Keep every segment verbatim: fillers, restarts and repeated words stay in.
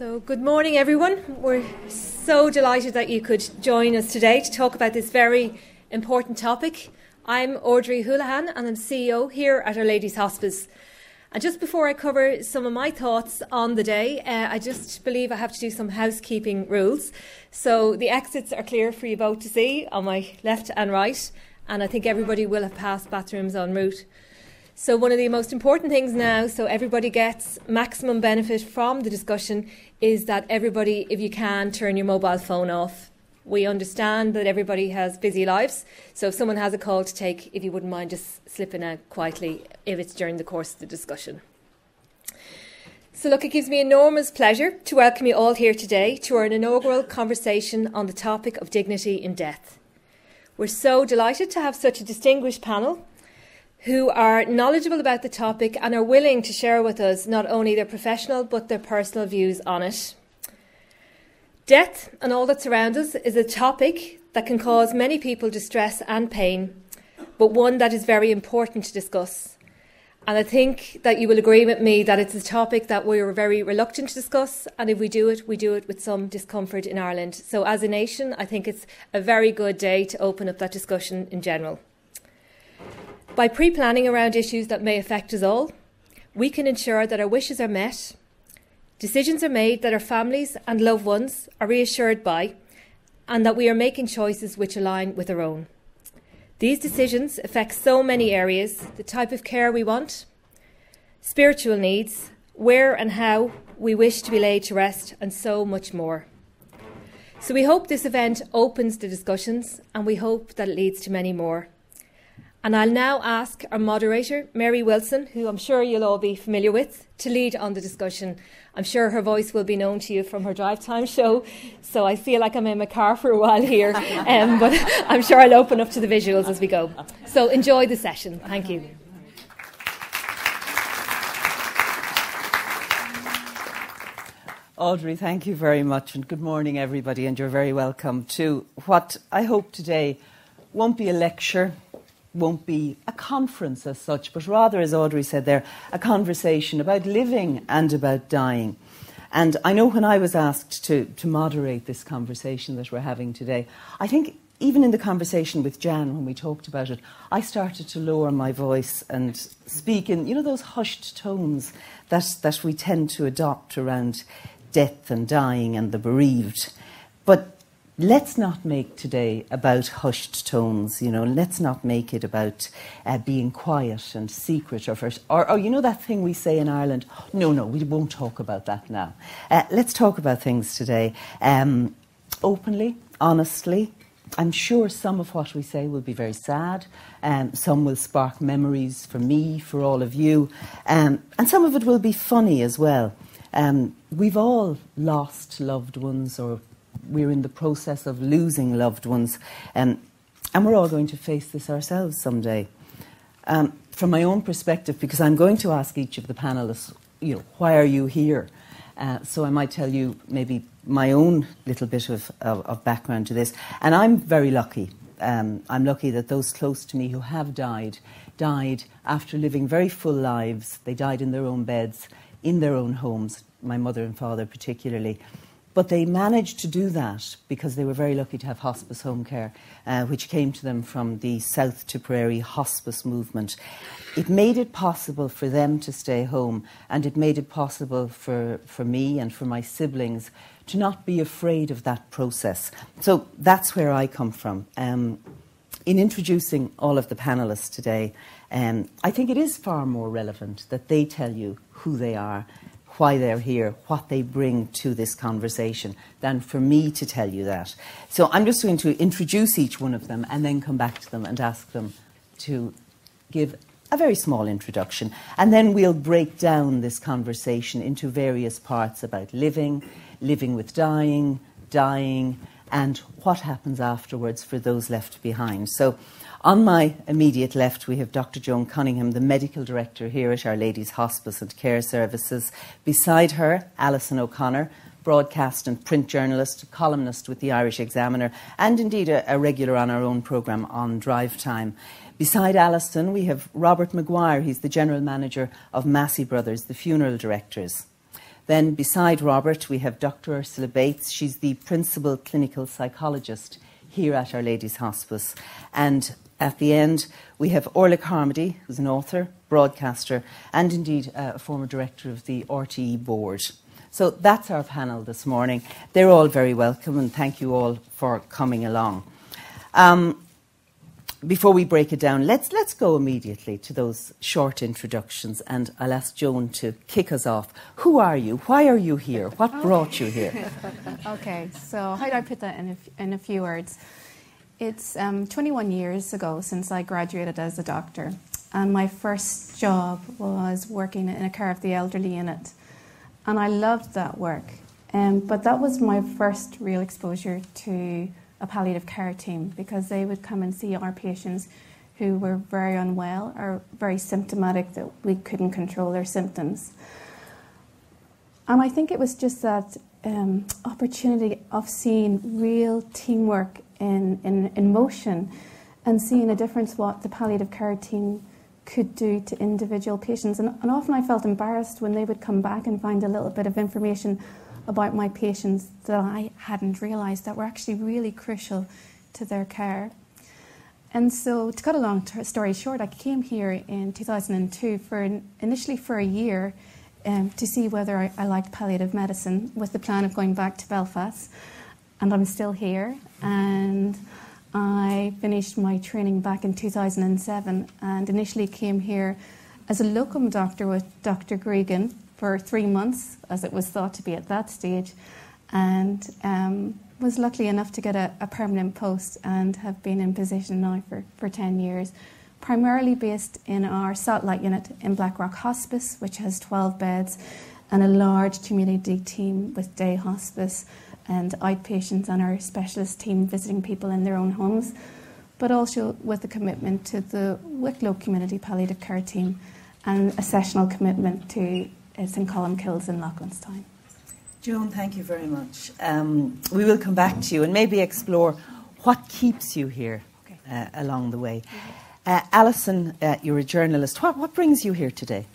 So good morning everyone. We're so delighted that you could join us today to talk about this very important topic. I'm Audrey Houlihan and I'm C E O here at Our Lady's Hospice. And just before I cover some of my thoughts on the day, uh, I just believe I have to do some housekeeping rules. So the exits are clear for you both to see on my left and right, and I think everybody will have passed bathrooms en route. So one of the most important things now, so everybody gets maximum benefit from the discussion, is that everybody, if you can, turn your mobile phone off. We understand that everybody has busy lives, so if someone has a call to take, if you wouldn't mind just slipping out quietly if it's during the course of the discussion. So look, it gives me enormous pleasure to welcome you all here today to our inaugural conversation on the topic of dignity in death. We're so delighted to have such a distinguished panel who are knowledgeable about the topic and are willing to share with us not only their professional but their personal views on it. Death and all that surrounds us is a topic that can cause many people distress and pain, but one that is very important to discuss. And I think that you will agree with me that it's a topic that we are very reluctant to discuss, and if we do it, we do it with some discomfort in Ireland. So as a nation, I think it's a very good day to open up that discussion in general. By pre-planning around issues that may affect us all, we can ensure that our wishes are met, decisions are made that our families and loved ones are reassured by, and that we are making choices which align with our own. These decisions affect so many areas: the type of care we want, spiritual needs, where and how we wish to be laid to rest, and so much more. So we hope this event opens the discussions, and we hope that it leads to many more. And I'll now ask our moderator, Mary Wilson, who I'm sure you'll all be familiar with, to lead on the discussion. I'm sure her voice will be known to you from her Drive Time show, so I feel like I'm in my car for a while here, um, but I'm sure I'll open up to the visuals as we go. So enjoy the session. Thank you. Audrey, thank you very much, and good morning everybody, and you're very welcome to what I hope today won't be a lecture, won't be a conference as such, but rather, as Audrey said there, a conversation about living and about dying. And I know when I was asked to, to moderate this conversation that we're having today, I think even in the conversation with Jan when we talked about it, I started to lower my voice and speak in, you know, those hushed tones that, that we tend to adopt around death and dying and the bereaved. But let's not make today about hushed tones, you know, let's not make it about uh, being quiet and secret or, first, or, or, you know, that thing we say in Ireland, no, no, we won't talk about that now. Uh, let's talk about things today um, openly, honestly. I'm sure some of what we say will be very sad, um, some will spark memories for me, for all of you, um, and some of it will be funny as well. Um, we've all lost loved ones, or we're in the process of losing loved ones, um, and we're all going to face this ourselves someday. Um, from my own perspective, because I'm going to ask each of the panellists, you know, why are you here? Uh, so I might tell you maybe my own little bit of, of, of background to this. And I'm very lucky. Um, I'm lucky that those close to me who have died, died after living very full lives. They died in their own beds, in their own homes, my mother and father particularly. But they managed to do that because they were very lucky to have hospice home care, uh, which came to them from the South Tipperary hospice movement. It made it possible for them to stay home, and it made it possible for, for me and for my siblings to not be afraid of that process. So that's where I come from. Um, in introducing all of the panellists today, um, I think it is far more relevant that they tell you who they are, why they're here, what they bring to this conversation, than for me to tell you that. So I'm just going to introduce each one of them and then come back to them and ask them to give a very small introduction. And then we'll break down this conversation into various parts about living, living with dying, dying, and what happens afterwards for those left behind. So on my immediate left, we have Doctor Joan Cunningham, the Medical Director here at Our Lady's Hospice and Care Services. Beside her, Alison O'Connor, broadcast and print journalist, columnist with the Irish Examiner, and indeed a, a regular on our own programme on Drive Time. Beside Alison, we have Robert Maguire. He's the General Manager of Massey Brothers, the funeral directors. Then beside Robert, we have Doctor Ursula Bates. She's the principal clinical psychologist here at Our Lady's Hospice. And at the end, we have Orla Carmody, who's an author, broadcaster, and indeed uh, a former director of the R T E board. So that's our panel this morning. They're all very welcome, and thank you all for coming along. Um, before we break it down, let's, let's go immediately to those short introductions, and I'll ask Joan to kick us off. Who are you? Why are you here? What okay. brought you here? Okay, so how do I put that in a, in a few words? It's um, twenty-one years ago since I graduated as a doctor, and my first job was working in a care of the elderly unit, and I loved that work. Um, but that was my first real exposure to a palliative care team, because they would come and see our patients who were very unwell or very symptomatic that we couldn't control their symptoms. And I think it was just that um, opportunity of seeing real teamwork in, in, in motion, and seeing a difference what the palliative care team could do to individual patients. And, and often I felt embarrassed when they would come back and find a little bit of information about my patients that I hadn't realised that were actually really crucial to their care. And so, to cut a long story short, I came here in two thousand two for an, initially for a year um, to see whether I, I liked palliative medicine, with the plan of going back to Belfast. And I'm still here, and I finished my training back in two thousand seven, and initially came here as a locum doctor with Doctor Gregan for three months, as it was thought to be at that stage, and um, was lucky enough to get a, a permanent post, and have been in position now for, for ten years, primarily based in our satellite unit in Blackrock Hospice, which has twelve beds and a large community team with day hospice and outpatients and our specialist team visiting people in their own homes, but also with a commitment to the Wicklow Community Palliative Care Team and a sessional commitment to St Column Kills in Lachlanstown. Joan, thank you very much. Um, we will come back to you and maybe explore what keeps you here okay. uh, along the way. Uh, Alison, uh, you're a journalist. What, what brings you here today?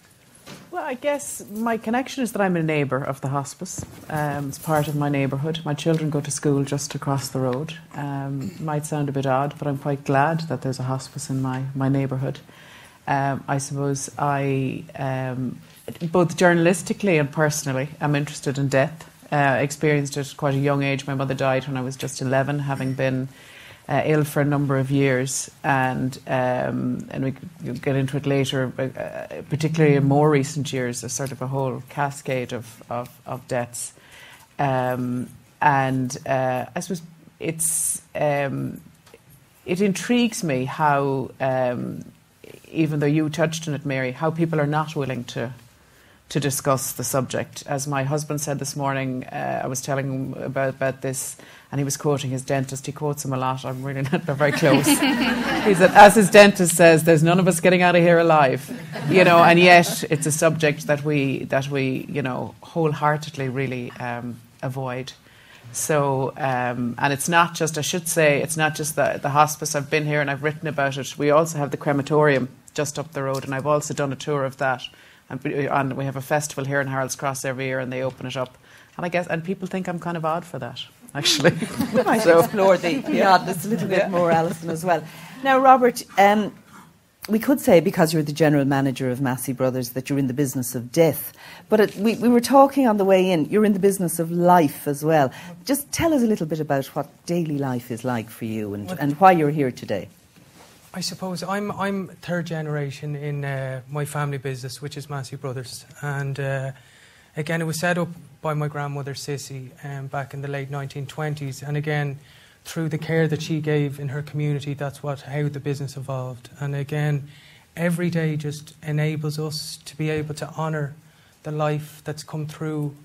Well, I guess my connection is that I'm a neighbour of the hospice. Um, it's part of my neighbourhood. My children go to school just across the road. Um, might sound a bit odd, but I'm quite glad that there's a hospice in my, my neighbourhood. Um, I suppose I, um, both journalistically and personally, I'm interested in death. Uh, I experienced it at quite a young age. My mother died when I was just eleven, having been uh, ill for a number of years. And um, and we could get into it later, but, uh, particularly in more recent years, there's sort of a whole cascade of, of, of deaths. Um, and uh, I suppose it's, um, it intrigues me how... Um, even though you touched on it, Mary, how people are not willing to to discuss the subject. As my husband said this morning, uh, I was telling him about, about this, and he was quoting his dentist. He quotes him a lot. I'm really not very close. He said, as his dentist says, there's none of us getting out of here alive. You know, and yet it's a subject that we, that we you know, wholeheartedly really um, avoid. So, um, and it's not just, I should say, it's not just the, the hospice. I've been here and I've written about it. We also have the crematorium just up the road, and I've also done a tour of that. And, and we have a festival here in Harold's Cross every year, and they open it up. And I guess, and people think I'm kind of odd for that, actually. We might so. explore the, the oddness a little bit yeah. more, Alison, as well. Now, Robert, um, we could say, because you're the general manager of Massey Brothers, that you're in the business of death. But it, we, we were talking on the way in, you're in the business of life as well. Just tell us a little bit about what daily life is like for you, and, well, and why you're here today. I suppose I'm, I'm third generation in uh, my family business, which is Massey Brothers. And uh, again, it was set up by my grandmother, Sissy, um, back in the late nineteen twenties. And again, through the care that she gave in her community, that's what how the business evolved. And again, every day just enables us to be able to honour the life that's come through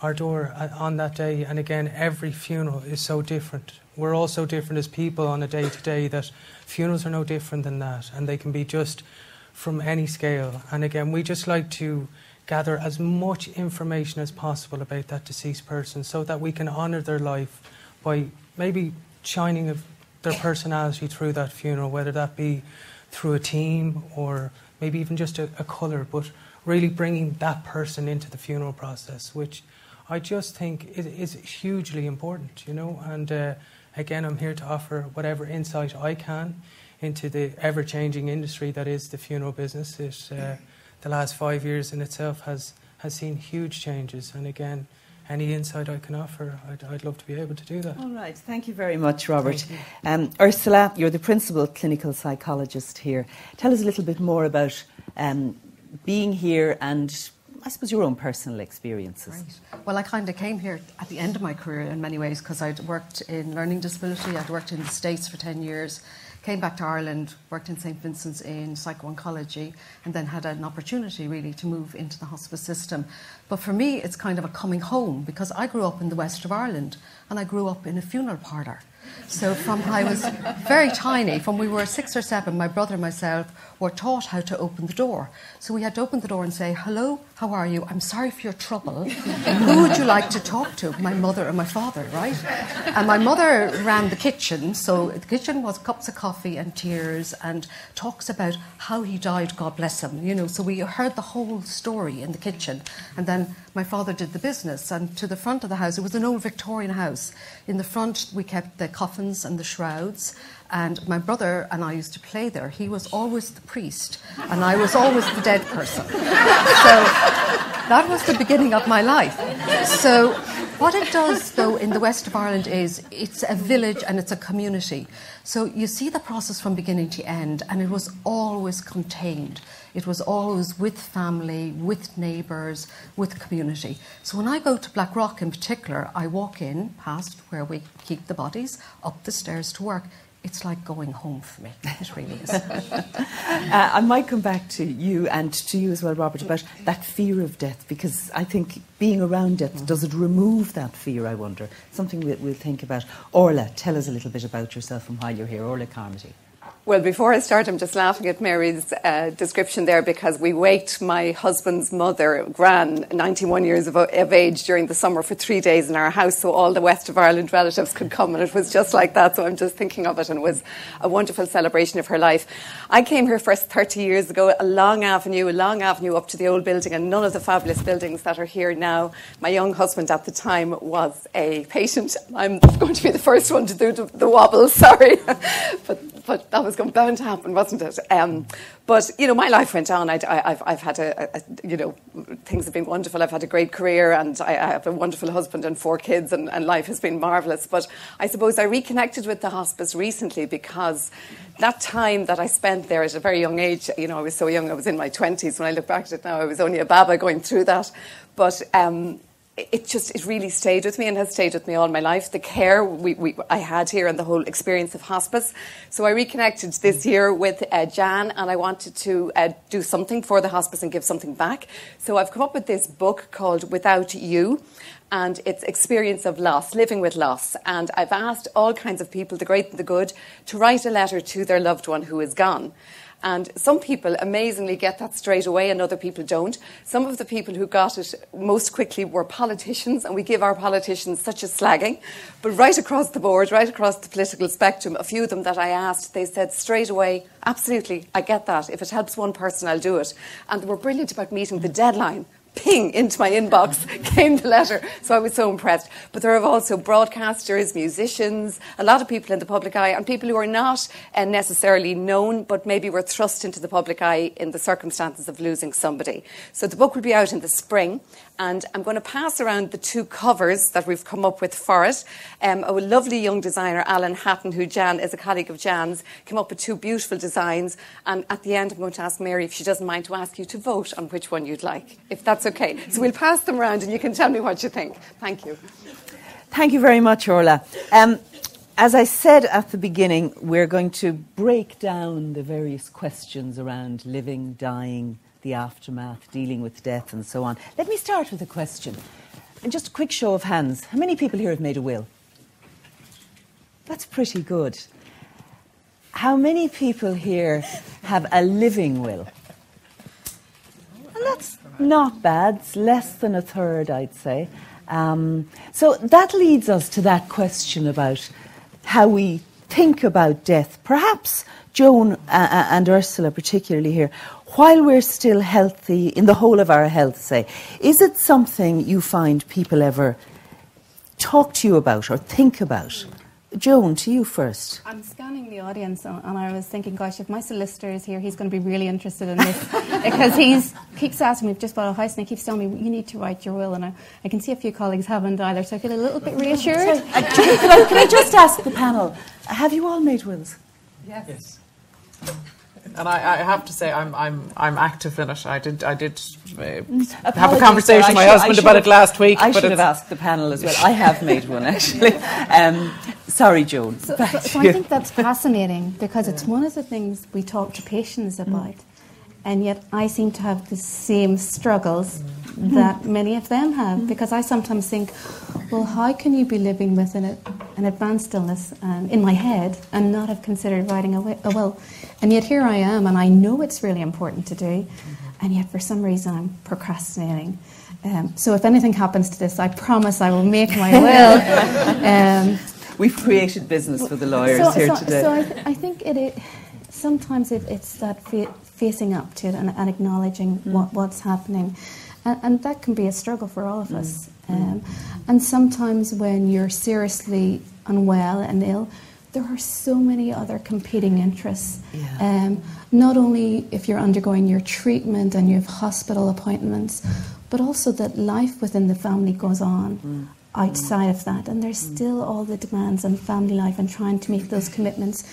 our door on that day. And again, every funeral is so different. We're all so different as people on a day-to-day that funerals are no different than that, and they can be just from any scale. And again, we just like to gather as much information as possible about that deceased person so that we can honour their life by maybe shining of their personality through that funeral, whether that be through a team or maybe even just a, a colour. But really bringing that person into the funeral process, which I just think is, is hugely important, you know. And uh, again, I'm here to offer whatever insight I can into the ever-changing industry that is the funeral business. It, uh, the last five years in itself has, has seen huge changes, and again, any insight I can offer, I'd, I'd love to be able to do that. All right. Thank you very much, Robert. You. Um, Ursula, you're the principal clinical psychologist here. Tell us a little bit more about um, being here and, I suppose, your own personal experiences. Right. Well, I kind of came here at the end of my career in many ways, because I'd worked in learning disability, I'd worked in the States for ten years, came back to Ireland, worked in St Vincent's in psycho-oncology, and then had an opportunity really to move into the hospice system. But for me, it's kind of a coming home, because I grew up in the west of Ireland and I grew up in a funeral parlour. So from I was very tiny, from we were six or seven, my brother and myself were taught how to open the door. So we had to open the door and say, hello, how are you? I'm sorry for your trouble. Who would you like to talk to? My mother and my father, right? And my mother ran the kitchen. So the kitchen was cups of coffee and tears and talks about how he died, God bless him. You know, so we heard the whole story in the kitchen. And then my father did the business, and to the front of the house, it was an old Victorian house. In the front, we kept the coffins and the shrouds, and my brother and I used to play there. He was always the priest, and I was always the dead person. So that was the beginning of my life. So what it does, though, in the west of Ireland is it's a village and it's a community. So you see the process from beginning to end, and it was always contained. It was always with family, with neighbours, with community. So when I go to Blackrock in particular, I walk in past where we keep the bodies, up the stairs to work. It's like going home for me. It really is. uh, I might come back to you and to you as well, Robert, about that fear of death, because I think being around death, mm-hmm. does it remove that fear, I wonder? Something that we'll think about. Orla, tell us a little bit about yourself and why you're here. Orla Carmody. Well, before I start, I'm just laughing at Mary's uh, description there, because we waked my husband's mother, Gran, ninety-one years of, of age, during the summer for three days in our house, so all the west of Ireland relatives could come, and it was just like that, so I'm just thinking of it, and it was a wonderful celebration of her life. I came here first thirty years ago, a long avenue, a long avenue up to the old building, and none of the fabulous buildings that are here now. My young husband at the time was a patient. I'm going to be the first one to do the, the wobble, sorry, but but that was bound to happen, wasn't it? Um, but, you know, my life went on. I, I, I've, I've had, a, a, you know, things have been wonderful. I've had a great career, and I, I have a wonderful husband and four kids, and, and life has been marvellous. But I suppose I reconnected with the hospice recently, because that time that I spent there at a very young age, you know, I was so young, I was in my twenties. When I look back at it now, I was only a baba going through that. But Um, It just, it really stayed with me and has stayed with me all my life. The care we, we I had here and the whole experience of hospice. So I reconnected this year with uh, Jan, and I wanted to uh, do something for the hospice and give something back. So I've come up with this book called Without You, and it's experience of loss, living with loss. And I've asked all kinds of people, the great and the good, to write a letter to their loved one who is gone. And some people amazingly get that straight away, and other people don't. Some of the people who got it most quickly were politicians, and we give our politicians such a slagging. But right across the board, right across the political spectrum, a few of them that I asked, they said straight away, absolutely, I get that. If it helps one person, I'll do it. And they were brilliant about meeting the deadline. Ping, into my inbox came the letter. So I was so impressed. But there are also broadcasters, musicians, a lot of people in the public eye, and people who are not uh, necessarily known, but maybe were thrust into the public eye in the circumstances of losing somebody. So the book will be out in the spring, and I'm going to pass around the two covers that we've come up with for it. Um, a lovely young designer, Alan Hatton, who Jan is a colleague of Jan's, came up with two beautiful designs. And at the end, I'm going to ask Mary, if she doesn't mind, to ask you to vote on which one you'd like, if that's okay. So we'll pass them around and you can tell me what you think. Thank you. Thank you very much, Orla. Um, as I said at the beginning, we're going to break down the various questions around living, dying, the aftermath, dealing with death and so on. Let me start with a question. And just a quick show of hands. How many people here have made a will? That's pretty good. How many people here have a living will? And that's not bad. It's less than a third, I'd say. Um, so that leads us to that question about how we think about death, perhaps Joan uh, and Ursula particularly here, while we're still healthy, in the whole of our health, say, is it something you find people ever talk to you about or think about? Joan, to you first. I'm scanning the audience and I was thinking, gosh, if my solicitor is here, he's going to be really interested in this because he's keeps asking me, I've just bought a house and he keeps telling me, you need to write your will, and I, I can see a few colleagues haven't either, so I feel a little bit reassured. Sorry, uh, can, I, can I just ask the panel, have you all made wills? Yes. Yes. And I, I have to say, I'm I'm I'm active in it. I did I did uh, have a conversation with my should, husband about have, it last week. I but should have asked the panel as well. I have made one actually. Um, sorry, Joan. So, so, so I think that's fascinating because it's one of the things we talk to patients about, mm. and yet I seem to have the same struggles mm. that many of them have mm. because I sometimes think, well, how can you be living with an, an advanced illness um, in my head and not have considered writing a, a will? And yet here I am, and I know it's really important to do, mm-hmm. and yet for some reason I'm procrastinating. Um, so if anything happens to this, I promise I will make my will. um, We've created business for the lawyers so, here so, today. So I, th I think it, it sometimes it, it's that fa facing up to it and, and acknowledging mm. what, what's happening. And, and that can be a struggle for all of us. Mm. Um, and sometimes when you're seriously unwell and ill, there are so many other competing interests. Yeah. Um, not only if you're undergoing your treatment and you have hospital appointments, but also that life within the family goes on mm. outside mm. of that. And there's mm. still all the demands on family life and trying to meet those commitments.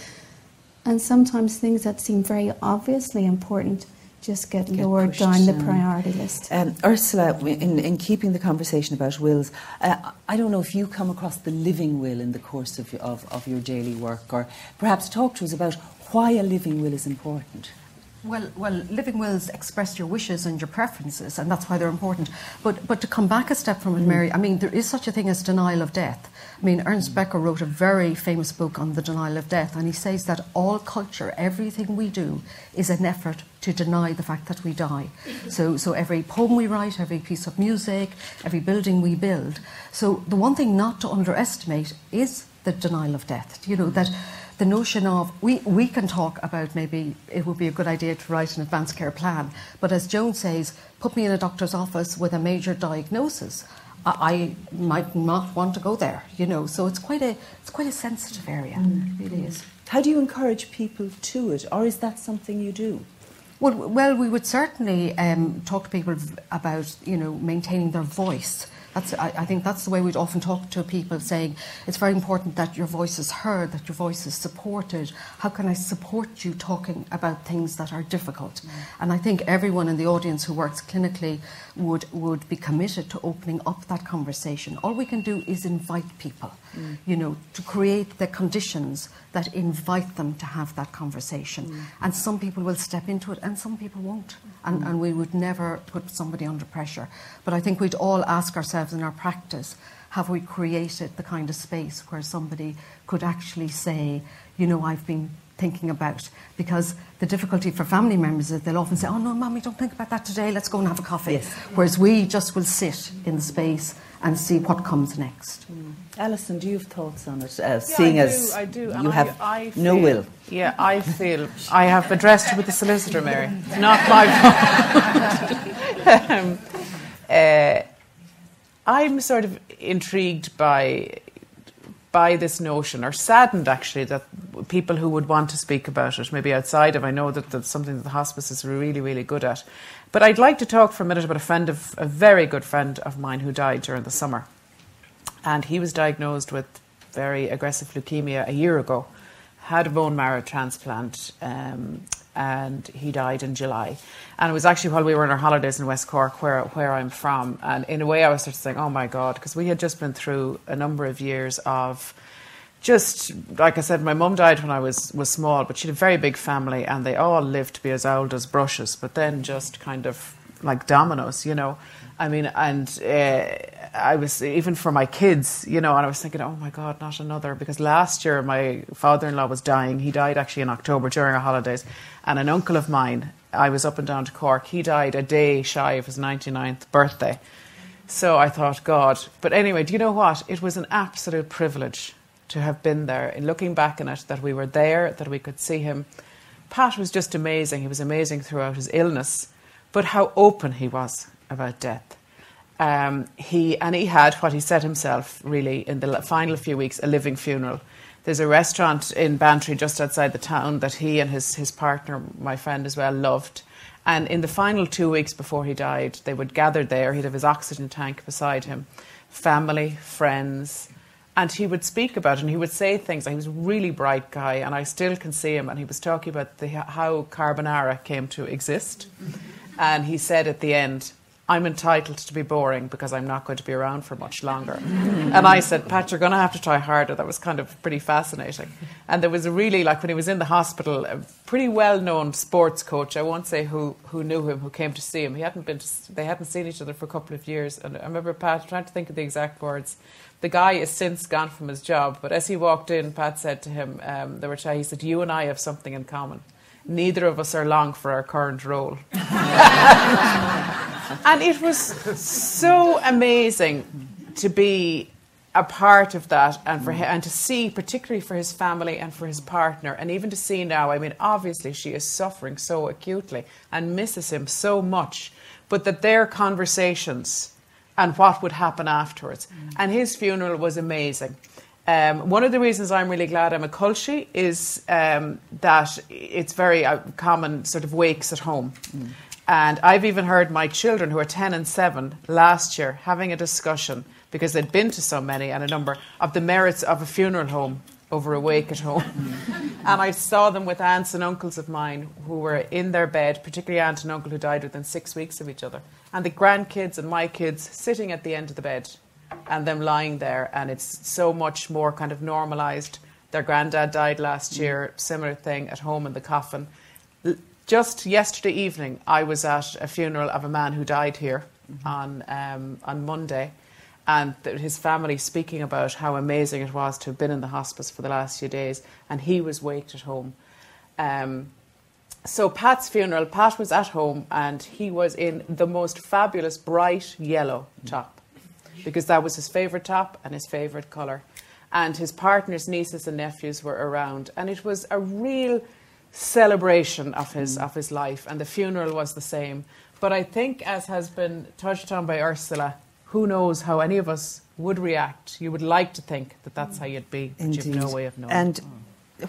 And sometimes things that seem very obviously important just get, get lowered down, down the priority list. Um, Ursula, in, in keeping the conversation about wills, uh, I don't know if you come across the living will in the course of, of, of your daily work, or perhaps talk to us about why a living will is important. Well, well, living wills express your wishes and your preferences, and that's why they're important. But, but to come back a step from it, mm. Mary, I mean, there is such a thing as denial of death. I mean, Ernst Becker wrote a very famous book on the denial of death, and he says that all culture, everything we do, is an effort to deny the fact that we die. So, so every poem we write, every piece of music, every building we build. So the one thing not to underestimate is the denial of death. You know, that the notion of, we, we can talk about maybe it would be a good idea to write an advanced care plan, but as Joan says, put me in a doctor's office with a major diagnosis. I, I might not want to go there, you know, so it's quite a, it's quite a sensitive area, mm. it really is. How do you encourage people to it, or is that something you do? Well, well, we would certainly um, talk to people about, you know, maintaining their voice. That's, I, I think that's the way we'd often talk to people, saying it's very important that your voice is heard, that your voice is supported. How can I support you talking about things that are difficult? Mm. And I think everyone in the audience who works clinically would, would be committed to opening up that conversation. All we can do is invite people, mm. you know, to create the conditions that invite them to have that conversation. Mm. And some people will step into it and some people won't. And, mm. and we would never put somebody under pressure. But I think we'd all ask ourselves in our practice, have we created the kind of space where somebody could actually say, you know, I've been thinking about, because the difficulty for family members is they'll often say, oh no, Mummy, don't think about that today, let's go and have a coffee. Yes. Whereas we just will sit in the space and see what comes next. Mm. Alison, do you have thoughts on it? Uh, yeah, seeing I do, as I do. you I, have I feel, no will. Yeah, I feel I have addressed with the solicitor, Mary. It's not my fault. um, uh, I'm sort of intrigued by by this notion, or saddened actually, that people who would want to speak about it, maybe outside of, I know that that's something that the hospice is really, really good at. But I'd like to talk for a minute about a friend of, a very good friend of mine who died during the summer. And he was diagnosed with very aggressive leukemia a year ago, had a bone marrow transplant, um, and he died in July. And it was actually while we were on our holidays in West Cork, where, where I'm from. And in a way, I was sort of saying, oh, my God, because we had just been through a number of years of just, like I said, my mum died when I was, was small, but she had a very big family, and they all lived to be as old as brushes, but then just kind of like dominoes, you know. I mean, and uh, I was, even for my kids, you know, and I was thinking, oh my God, not another, because last year my father-in-law was dying. He died actually in October during our holidays. And an uncle of mine, I was up and down to Cork, he died a day shy of his ninety-ninth birthday. So I thought, God. But anyway, do you know what? It was an absolute privilege to have been there. In looking back on it, that we were there, that we could see him. Pat was just amazing. He was amazing throughout his illness, but how open he was about death. Um, he and he had what he said himself, really, in the final few weeks, a living funeral. There's a restaurant in Bantry just outside the town that he and his, his partner, my friend as well, loved. And in the final two weeks before he died, they would gather there. He'd have his oxygen tank beside him, family, friends. And he would speak about it, and he would say things. He was a really bright guy, and I still can see him. And he was talking about the, how carbonara came to exist. And he said at the end, "I'm entitled to be boring because I'm not going to be around for much longer." And I said, "Pat, you're going to have to try harder." That was kind of pretty fascinating. And there was a really, like when he was in the hospital, a pretty well-known sports coach, I won't say who, who knew him, who came to see him. He hadn't been to, they hadn't seen each other for a couple of years. And I remember Pat, trying to think of the exact words. The guy has since gone from his job, but as he walked in, Pat said to him, um, they were chatting, he said, "You and I have something in common. Neither of us are long for our current role." And it was so amazing to be a part of that, and for him, and to see, particularly for his family and for his partner, and even to see now, I mean, obviously she is suffering so acutely and misses him so much, but that their conversations and what would happen afterwards. Mm. And his funeral was amazing. Um, one of the reasons I'm really glad I'm a Culshie is um, that it's very uh, common sort of wakes at home. Mm. And I've even heard my children, who are ten and seven, last year having a discussion, because they'd been to so many and a number, of the merits of a funeral home over a wake at home. Mm. And I saw them with aunts and uncles of mine who were in their bed, particularly aunt and uncle who died within six weeks of each other. And the grandkids and my kids sitting at the end of the bed and them lying there. And it's so much more kind of normalised. Their granddad died last year, similar thing, at home in the coffin. Just yesterday evening, I was at a funeral of a man who died here mm-hmm. on um, on Monday. And his family speaking about how amazing it was to have been in the hospice for the last few days. And he was waked at home. Um, so Pat's funeral, Pat was at home and he was in the most fabulous bright yellow top. Because that was his favourite top and his favourite colour. And his partner's nieces and nephews were around. And it was a real celebration of his, mm. of his life. And the funeral was the same. But I think, as has been touched on by Ursula, who knows how any of us would react. You would like to think that that's how you'd be, but Indeed. You've no way of knowing. And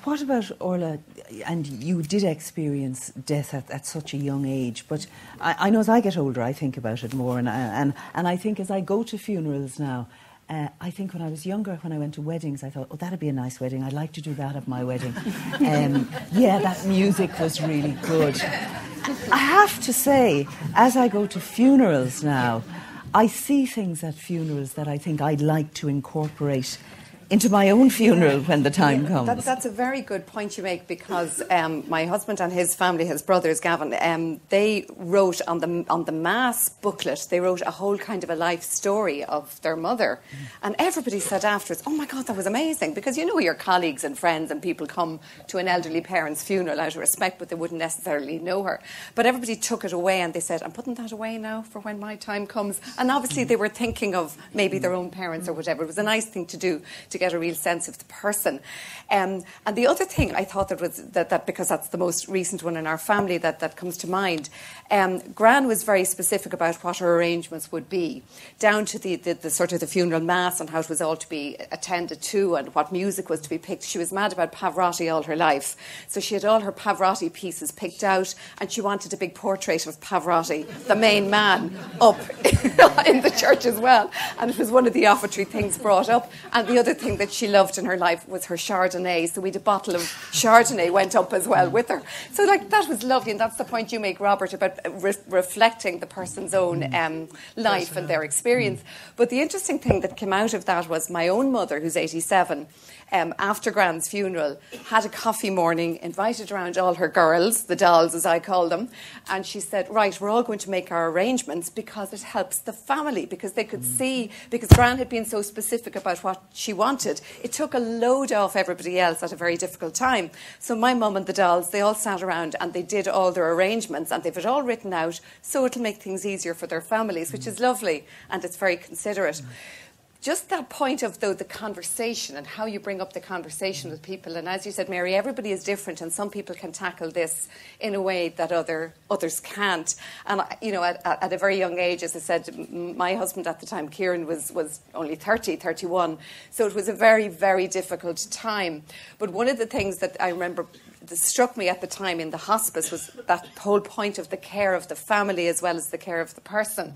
what about, Orla, and you did experience death at, at such a young age, but I, I know as I get older I think about it more, and I, and, and I think as I go to funerals now, uh, I think when I was younger, when I went to weddings, I thought, oh, that'd be a nice wedding, I'd like to do that at my wedding. um, yeah, that music was really good. I have to say, as I go to funerals now, I see things at funerals that I think I'd like to incorporate into my own funeral when the time yeah, comes. That, that's a very good point you make, because um, my husband and his family, his brothers, Gavin, um, they wrote on the on the mass booklet, they wrote a whole kind of a life story of their mother. Mm. And everybody said afterwards, oh my God, that was amazing. Because you know your colleagues and friends and people come to an elderly parent's funeral out of respect, but they wouldn't necessarily know her. But everybody took it away and they said, I'm putting that away now for when my time comes. And obviously mm. they were thinking of maybe their own parents mm. or whatever. It was a nice thing to do, to get a real sense of the person. Um, and the other thing I thought that was, that, that because that's the most recent one in our family that, that comes to mind, um, Gran was very specific about what her arrangements would be, down to the, the, the sort of the funeral mass and how it was all to be attended to and what music was to be picked. She was mad about Pavarotti all her life. So she had all her Pavarotti pieces picked out and she wanted a big portrait of Pavarotti, the main man, up in the church as well. And it was one of the offertory things brought up. And the other thing that she loved in her life was her Chardonnay, so we had a bottle of Chardonnay went up as well with her. So like that was lovely, and that's the point you make, Robert, about re- reflecting the person's own um, life and their experience. But the interesting thing that came out of that was my own mother, who's eighty-seven, Um, after Gran's funeral, had a coffee morning, invited around all her girls, the dolls as I call them, and she said, right, we're all going to make our arrangements because it helps the family, because they could mm. see, because Gran had been so specific about what she wanted, it took a load off everybody else at a very difficult time. So my mum and the dolls, they all sat around and they did all their arrangements and they've it all written out, so it'll make things easier for their families, mm. which is lovely and it's very considerate. Mm. just that point of the, the conversation and how you bring up the conversation with people. And as you said, Mary, everybody is different, and some people can tackle this in a way that other others can't. And, you know, at, at a very young age, as I said, my husband at the time, Kieran, was, was only thirty, thirty-one. So it was a very, very difficult time. But one of the things that I remember that struck me at the time in the hospice was that whole point of the care of the family as well as the care of the person.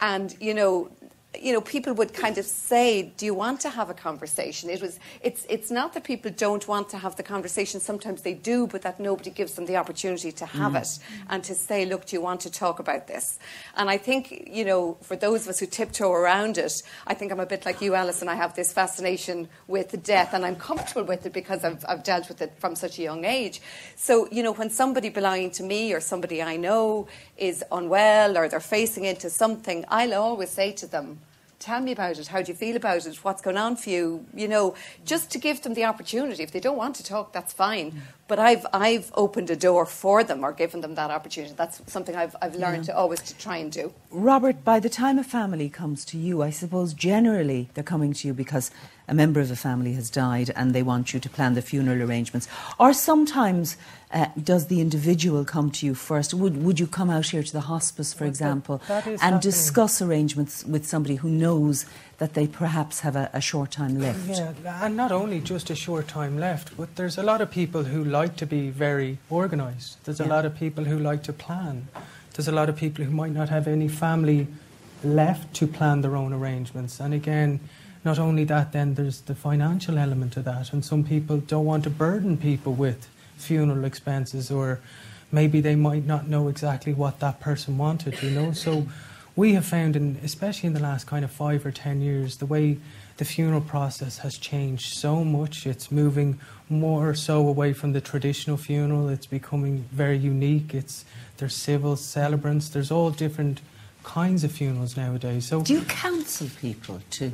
And, you know... you know, people would kind of say, do you want to have a conversation? It was, it's, it's not that people don't want to have the conversation. Sometimes they do, but that nobody gives them the opportunity to have mm. it and to say, look, do you want to talk about this? And I think, you know, for those of us who tiptoe around it, I think I'm a bit like you, Alison. I have this fascination with death, and I'm comfortable with it because I've, I've dealt with it from such a young age. So, you know, when somebody belonging to me or somebody I know is unwell or they're facing into something, I'll always say to them, tell me about it. How do you feel about it? What's going on for you? You know, just to give them the opportunity. If they don't want to talk, that's fine. Mm. But I've I've opened a door for them or given them that opportunity. That's something I've I've learned yeah. to always to try and do. Robert, by the time a family comes to you, I suppose generally they're coming to you because a member of the family has died and they want you to plan the funeral arrangements. Or sometimes uh, does the individual come to you first? Would would you come out here to the hospice, for well, example, that, that and happening. discuss arrangements with somebody who knows knows that they perhaps have a, a short time left? Yeah, and not only just a short time left, but there's a lot of people who like to be very organised. There's a yeah. lot of people who like to plan. There's a lot of people who might not have any family left to plan their own arrangements. And again, not only that, then there's the financial element of that. And some people don't want to burden people with funeral expenses, or maybe they might not know exactly what that person wanted, you know. So we have found, in, especially in the last kind of five or ten years, the way the funeral process has changed so much. It's moving more so away from the traditional funeral. It's becoming very unique. It's there's civil celebrants. There's all different kinds of funerals nowadays. So, do you counsel people to,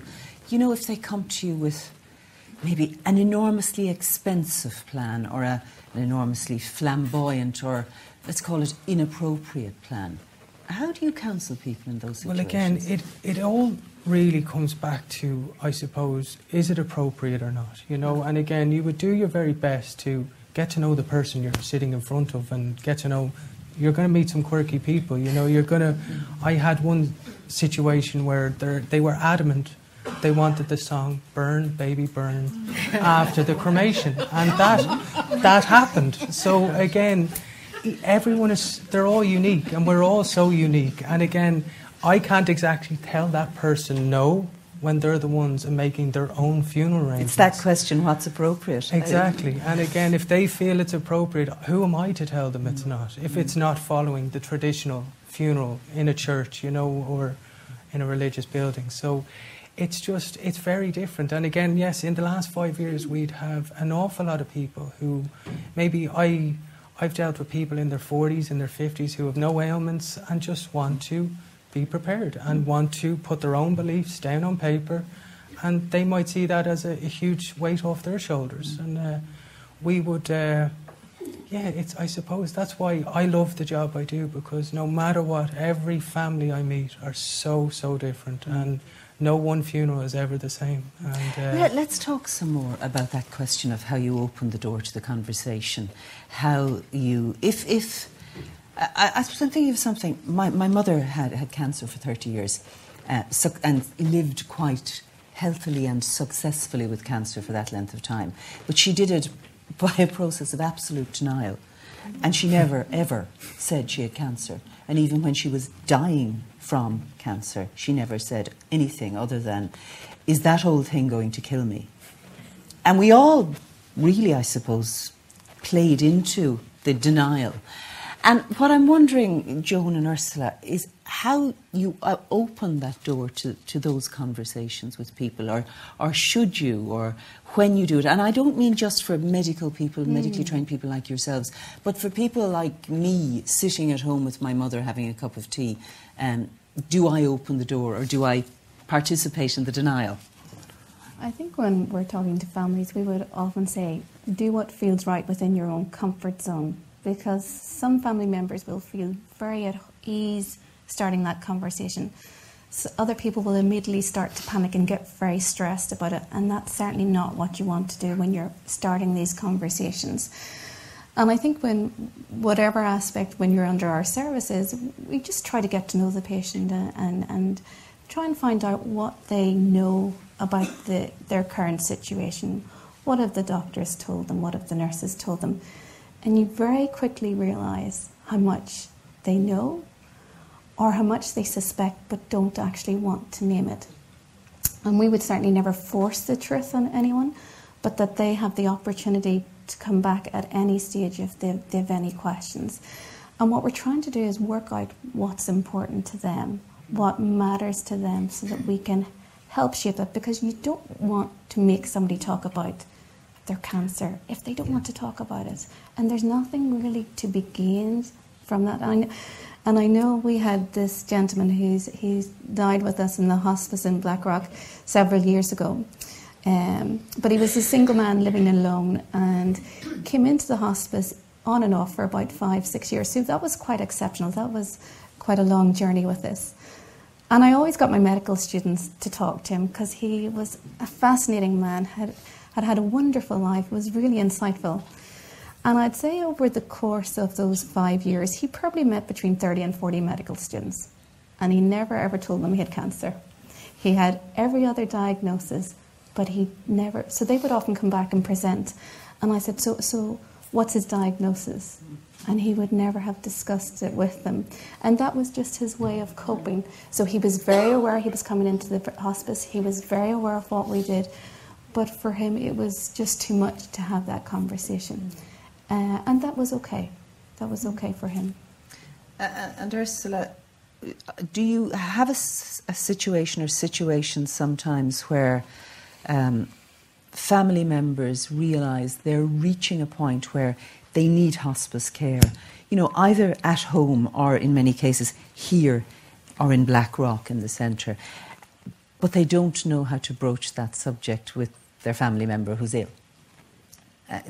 you know, if they come to you with maybe an enormously expensive plan or a, an enormously flamboyant or, let's call it, inappropriate plan? How do you counsel people in those situations? Well, again, it, it all really comes back to, I suppose, is it appropriate or not? You know, and again, you would do your very best to get to know the person you're sitting in front of and get to know, you're going to meet some quirky people, you know, you're going to... I had one situation where they were adamant they wanted the song Burn, Baby Burn after the cremation, and that that happened. So, again... everyone is, they're all unique, and we're all so unique. And again, I can't exactly tell that person no when they're the ones making their own funeral arrangements. It's that question, what's appropriate? Exactly. And again, if they feel it's appropriate, who am I to tell them it's not? If it's not following the traditional funeral in a church, you know, or in a religious building. So it's just, it's very different. And again, yes, in the last five years, we'd have an awful lot of people who maybe I... I've dealt with people in their forties, in their fifties, who have no ailments and just want to be prepared and want to put their own beliefs down on paper, and they might see that as a, a huge weight off their shoulders. And uh, we would, uh, yeah, it's. I suppose that's why I love the job I do, because no matter what, every family I meet are so, so different, and no one funeral is ever the same. And, uh, Let, let's talk some more about that question of how you open the door to the conversation. How you, if, if, I, I'm thinking of something. My, my mother had, had cancer for thirty years uh, so, and lived quite healthily and successfully with cancer for that length of time. But she did it by a process of absolute denial. And she never, ever said she had cancer. And even when she was dying from cancer, she never said anything other than, is that old thing going to kill me? And we all really, I suppose, played into the denial. And what I'm wondering, Joan and Ursula, is how you uh, open that door to, to those conversations with people, or, or should you, or when you do it. And I don't mean just for medical people, mm. medically trained people like yourselves, but for people like me sitting at home with my mother having a cup of tea, um, do I open the door or do I participate in the denial? I think when we're talking to families, we would often say, do what feels right within your own comfort zone. Because some family members will feel very at ease starting that conversation. So other people will immediately start to panic and get very stressed about it, and that's certainly not what you want to do when you're starting these conversations. And I think when, whatever aspect, when you're under our services, we just try to get to know the patient and, and try and find out what they know about the, their current situation. What have the doctors told them? What have the nurses told them? And you very quickly realise how much they know or how much they suspect but don't actually want to name it. And we would certainly never force the truth on anyone, but that they have the opportunity to come back at any stage if they, they have any questions. And what we're trying to do is work out what's important to them, what matters to them, so that we can help shape it, because you don't want to make somebody talk about their cancer if they don't want to talk about it. And there's nothing really to be gained from that. And And I know we had this gentleman who's he's died with us in the hospice in Blackrock several years ago. Um, but he was a single man living alone and came into the hospice on and off for about five, six years. So that was quite exceptional. That was quite a long journey with this. And I always got my medical students to talk to him because he was a fascinating man, had, had had a wonderful life, was really insightful. And I'd say over the course of those five years, he probably met between thirty and forty medical students. And he never ever told them he had cancer. He had every other diagnosis, but he never... So they would often come back and present. And I said, so, so what's his diagnosis? And he would never have discussed it with them. And that was just his way of coping. So he was very aware he was coming into the hospice. He was very aware of what we did. But for him, it was just too much to have that conversation. Uh, and that was okay. That was okay for him. Uh, and Ursula, do you have a, a situation or situations sometimes where um, family members realise they're reaching a point where they need hospice care, you know, either at home or in many cases here or in Blackrock in the centre, but they don't know how to broach that subject with their family member who's ill? Uh,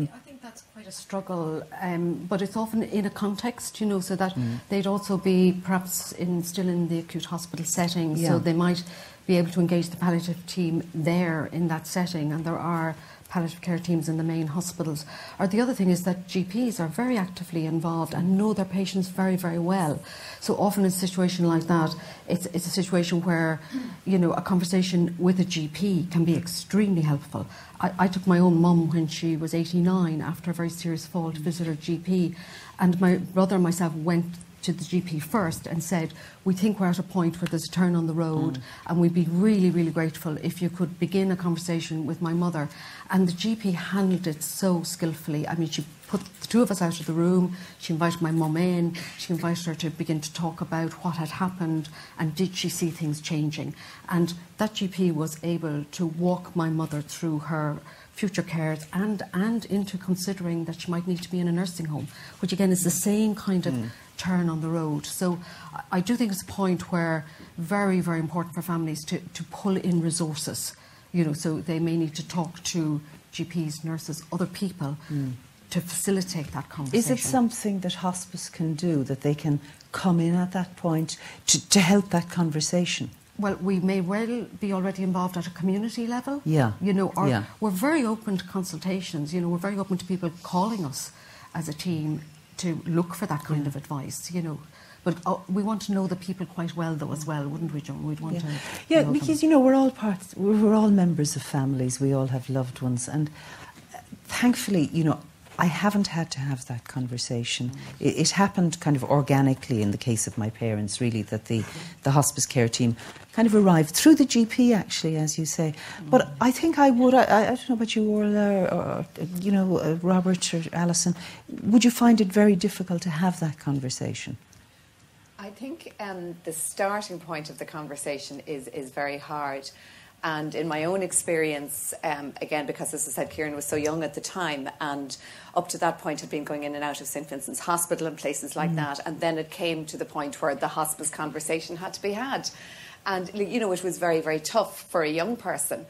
That's quite a struggle, um, but it's often in a context, you know, so that mm. they'd also be perhaps in, still in the acute hospital setting, yeah. So they might be able to engage the palliative team there in that setting, and there are palliative care teams in the main hospitals. Or the other thing is that G Ps are very actively involved and know their patients very, very well. So often in a situation like that, it's, it's a situation where, you know, a conversation with a G P can be extremely helpful. I, I took my own mum when she was eighty-nine after a very serious fall to visit her G P, and my brother and myself went to the G P first and said, we think we're at a point where there's a turn on the road mm. and we'd be really, really grateful if you could begin a conversation with my mother. And the G P handled it so skillfully. I mean, she put the two of us out of the room, she invited my mum in, she invited her to begin to talk about what had happened and did she see things changing. And that G P was able to walk my mother through her future cares and, and into considering that she might need to be in a nursing home, which again is the same kind of mm. turn on the road. So I do think it's a point where very, very important for families to, to pull in resources, you know, so they may need to talk to G Ps, nurses, other people, mm. to facilitate that conversation. Is it something that hospice can do, that they can come in at that point to, to help that conversation? Well, we may well be already involved at a community level. Yeah. You know, or yeah. we're very open to consultations. You know, we're very open to people calling us as a team to look for that kind yeah. of advice, you know. But uh, we want to know the people quite well, though, as well, wouldn't we, Joan? We'd want yeah. to Yeah, know because, them. you know, we're all parts, we're all members of families. We all have loved ones. And uh, thankfully, you know, I haven't had to have that conversation. It, it happened kind of organically in the case of my parents, really, that the, the hospice care team kind of arrived through the G P, actually, as you say. But I think I would, I, I don't know about you, Orla, or, or you know, uh, Robert or Alison, would you find it very difficult to have that conversation? I think um, the starting point of the conversation is, is very hard. And in my own experience, um, again, because as I said, Kieran was so young at the time, and up to that point had been going in and out of St Vincent's Hospital and places like mm. that, and then it came to the point where the hospice conversation had to be had. And, you know, it was very, very tough for a young person.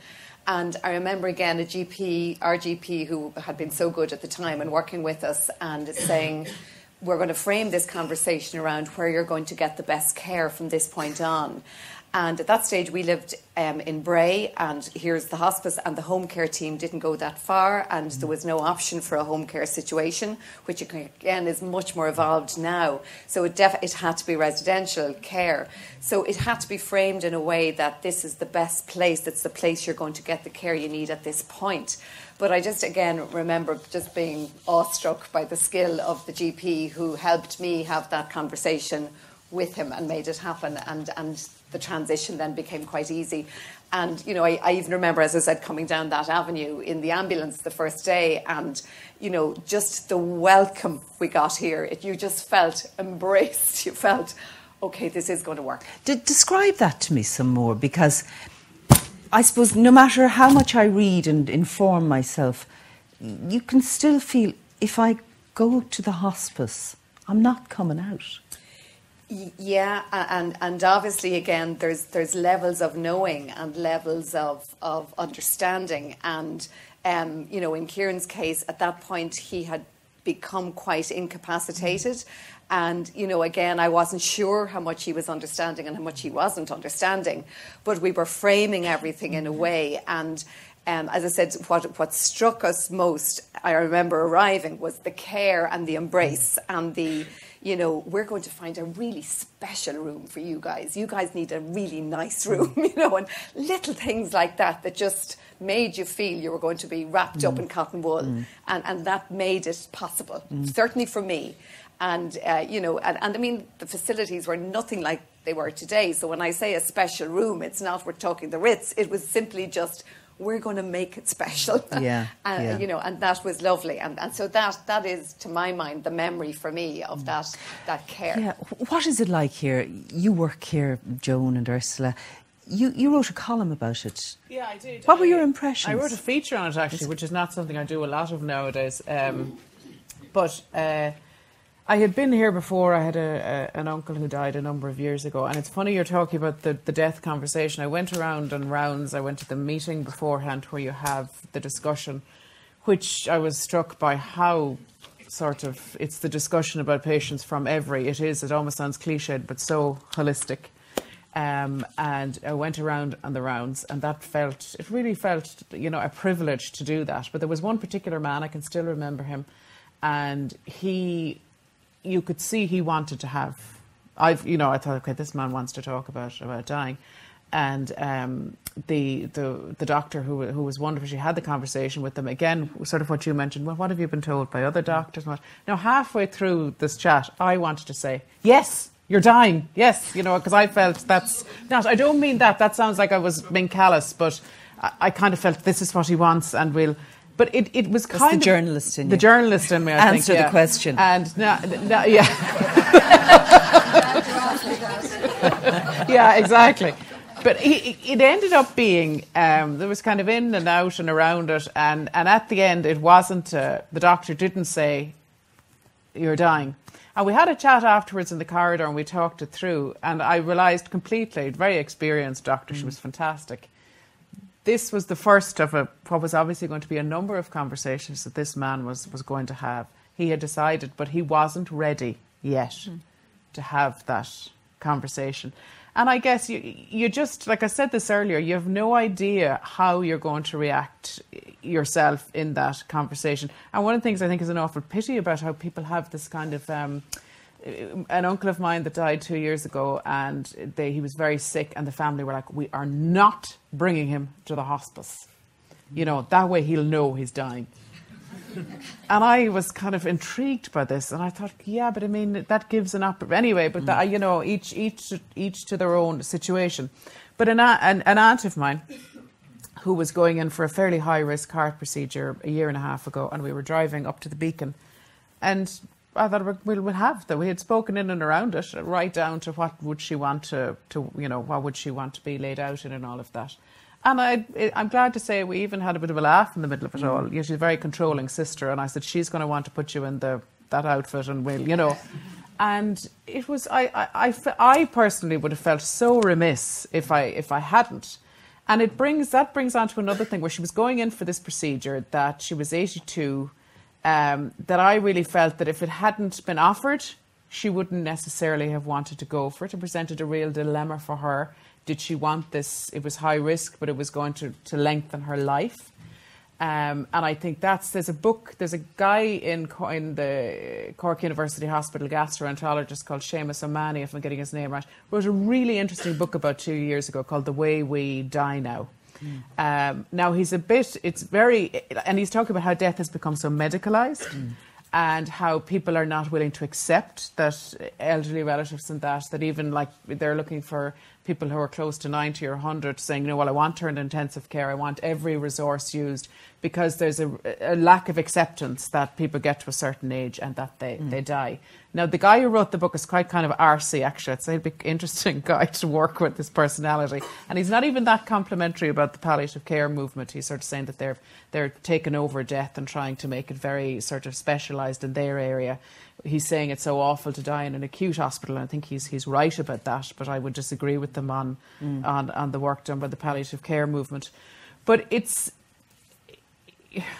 And I remember again a G P, our G P, who had been so good at the time and working with us and saying, we're going to frame this conversation around where you're going to get the best care from this point on. And at that stage, we lived um, in Bray, and here's the hospice, and the home care team didn't go that far, and mm. there was no option for a home care situation, which again is much more evolved now. So it, def- it had to be residential care. So it had to be framed in a way that this is the best place, that's the place you're going to get the care you need at this point. But I just, again, remember just being awestruck by the skill of the G P who helped me have that conversation with him and made it happen, and and the transition then became quite easy. And, you know, I, I even remember, as I said, coming down that avenue in the ambulance the first day, and, you know, just the welcome we got here. It, you just felt embraced. You felt, OK, this is going to work. D- describe that to me some more, because I suppose no matter how much I read and inform myself, you can still feel, if I go to the hospice, I'm not coming out. Yeah, and and obviously again, there's there's levels of knowing and levels of of understanding, and um, you know, in Kieran's case, at that point he had become quite incapacitated, and you know, again, I wasn't sure how much he was understanding and how much he wasn't understanding, but we were framing everything in a way. And Um, as I said, what what struck us most, I remember arriving, was the care and the embrace and the, you know, we're going to find a really special room for you guys. You guys need a really nice room, you know, and little things like that that just made you feel you were going to be wrapped mm. up in cotton wool. Mm. And, and that made it possible, mm. certainly for me. And, uh, you know, and, and I mean, the facilities were nothing like they were today. So when I say a special room, it's not we're talking the Ritz. It was simply just, we're going to make it special. Yeah, and, yeah. You know, and that was lovely. And, and so that that is, to my mind, the memory for me of that that care. Yeah. What is it like here? You work here, Joan and Ursula. You you wrote a column about it. Yeah, I did. What I, were your impressions? I wrote a feature on it, actually, which is not something I do a lot of nowadays. Um, but uh, I had been here before. I had a, a, an uncle who died a number of years ago. And it's funny you're talking about the, the death conversation. I went around on rounds. I went to the meeting beforehand where you have the discussion, which I was struck by how sort of it's the discussion about patients from every. It is, it almost sounds cliched, but so holistic. Um, and I went around on the rounds, and that felt, it really felt, you know, a privilege to do that. But there was one particular man, I can still remember him, and he... you could see he wanted to have, I've, you know, I thought, okay, this man wants to talk about, about dying. And um, the, the the doctor who who was wonderful, she had the conversation with them again, sort of what you mentioned, well, what have you been told by other doctors? Now, halfway through this chat, I wanted to say, yes, you're dying. Yes. You know, because I felt that's not, I don't mean that. That sounds like I was being callous, but I, I kind of felt this is what he wants, and we'll, But it, it was kind the of... the journalist in the you. The journalist in me, I Answer think, Answer yeah. the question. And now, now, yeah. yeah, exactly. But he, it ended up being, um, there was kind of in and out and around it. And, and at the end, it wasn't, uh, the doctor didn't say, you're dying. And we had a chat afterwards in the corridor, and we talked it through. And I realised completely, very experienced doctor, mm. she was fantastic. This was the first of a, what was obviously going to be a number of conversations that this man was, was going to have. He had decided, but he wasn't ready yet mm. to have that conversation. And I guess you you just, like I said this earlier, you have no idea how you're going to react yourself in that conversation. And one of the things I think is an awful pity about how people have this kind of... Um, an uncle of mine that died two years ago, and they, he was very sick, and the family were like, we are not bringing him to the hospice. You know, that way he'll know he's dying. And I was kind of intrigued by this, and I thought, yeah, but I mean, that gives an op- anyway, but that, you know, each each each to their own situation. But an, an, an aunt of mine who was going in for a fairly high-risk heart procedure a year and a half ago, and we were driving up to the Beacon, and... I thought we would have that. We had spoken in and around it, right down to what would she want to, to, you know, what would she want to be laid out in and all of that. And I, I'm glad to say we even had a bit of a laugh in the middle of it all. You know, she's a very controlling sister, and I said, she's going to want to put you in the that outfit and we'll, you know. And it was, I, I, I, I personally would have felt so remiss if I if I hadn't. And it brings, that brings on to another thing where she was going in for this procedure that she was eighty-two, Um, that I really felt that if it hadn't been offered, she wouldn't necessarily have wanted to go for it. It presented a real dilemma for her did she want this? It was high risk, but it was going to, to lengthen her life. Um, and I think that's, there's a book, there's a guy in, in the Cork University Hospital, gastroenterologist called Seamus O'Mahony, if I'm getting his name right, wrote a really interesting book about two years ago called The Way We Die Now. Mm. Um, now he's a bit, it's very, and he's talking about how death has become so medicalised mm. and how people are not willing to accept that elderly relatives and that, that even like they're looking for people who are close to ninety or a hundred saying, no, well, I want turned intensive care, I want every resource used, because there's a, a lack of acceptance that people get to a certain age and that they, mm. they die. Now, the guy who wrote the book is quite kind of arsey, actually. It's a big, interesting guy to work with, his personality. And he's not even that complimentary about the palliative care movement. He's sort of saying that they're, they're taking over death and trying to make it very sort of specialised in their area. He's saying it's so awful to die in an acute hospital, and I think he's he's right about that, but I would disagree with them on mm. on, on the work done by the palliative care movement. But it's...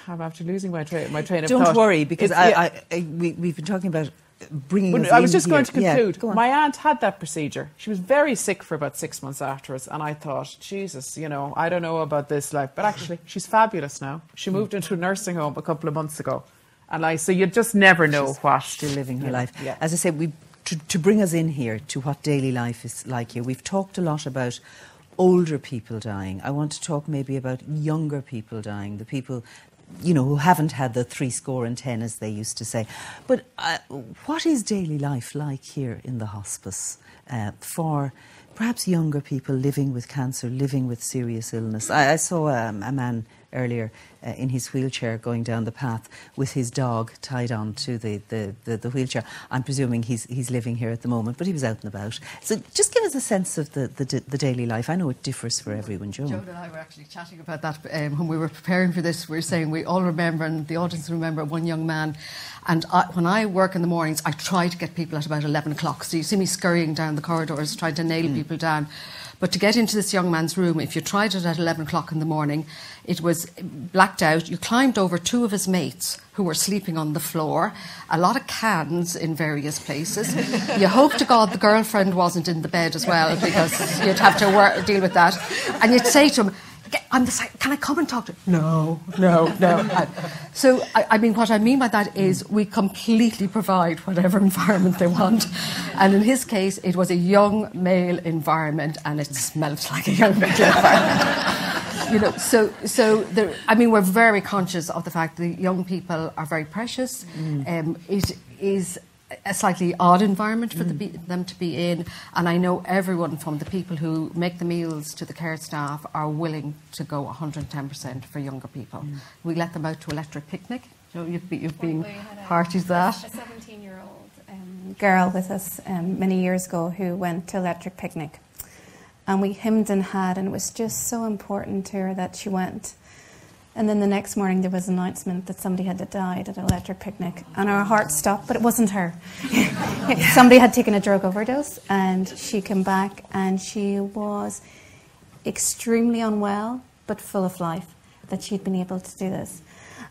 I'm after losing my, tra my train of Don't thought. Don't worry, because I, yeah. I, I, we, we've been talking about bringing but us I was just here. going to conclude. Yeah, go my aunt had that procedure. She was very sick for about six months afterwards, and I thought, Jesus, you know, I don't know about this life. But actually, she's fabulous now. She moved into a nursing home a couple of months ago. And I so you just never know She's what still living her yeah. life. Yeah. As I said, we to, to bring us in here to what daily life is like here. We've talked a lot about older people dying. I want to talk maybe about younger people dying, the people, you know, who haven't had the three score and ten, as they used to say. But uh, what is daily life like here in the hospice uh, for? Perhaps younger people living with cancer, living with serious illness. I, I saw um, a man earlier uh, in his wheelchair going down the path with his dog tied on to the, the, the, the wheelchair. I'm presuming he's, he's living here at the moment, but he was out and about. So just give us a sense of the, the, the daily life. I know it differs for everyone, Joan. Joan and I were actually chatting about that um, when we were preparing for this. We were saying we all remember, and the audience remember, one young man. And I, when I work in the mornings, I try to get people at about eleven o'clock. So you see me scurrying down the corridors, trying to nail mm. people down. But to get into this young man's room, if you tried it at eleven o'clock in the morning, it was blacked out. You climbed over two of his mates who were sleeping on the floor, a lot of cans in various places. You hope to God the girlfriend wasn't in the bed as well, because you'd have to work, deal with that. And you'd say to him, I'm the side, can I come and talk to you? No, no, no. So, I, I mean, what I mean by that is we completely provide whatever environment they want. And in his case, it was a young male environment, and it smelt like a young male environment. You know, so, so there, I mean, we're very conscious of the fact that young people are very precious. Mm. Um, it is a slightly odd environment for mm. the, them to be in, and I know everyone from the people who make the meals to the care staff are willing to go one hundred and ten percent for younger people. Mm. We let them out to Electric Picnic. So you've, be, you've been part of that. A seventeen year old um, girl with us um, many years ago who went to Electric Picnic, and we hemmed and had, and it was just so important to her that she went. And then the next morning there was an announcement that somebody had died at an Electric Picnic, and our heart stopped, but it wasn't her. Somebody had taken a drug overdose, and she came back and she was extremely unwell but full of life that she'd been able to do this.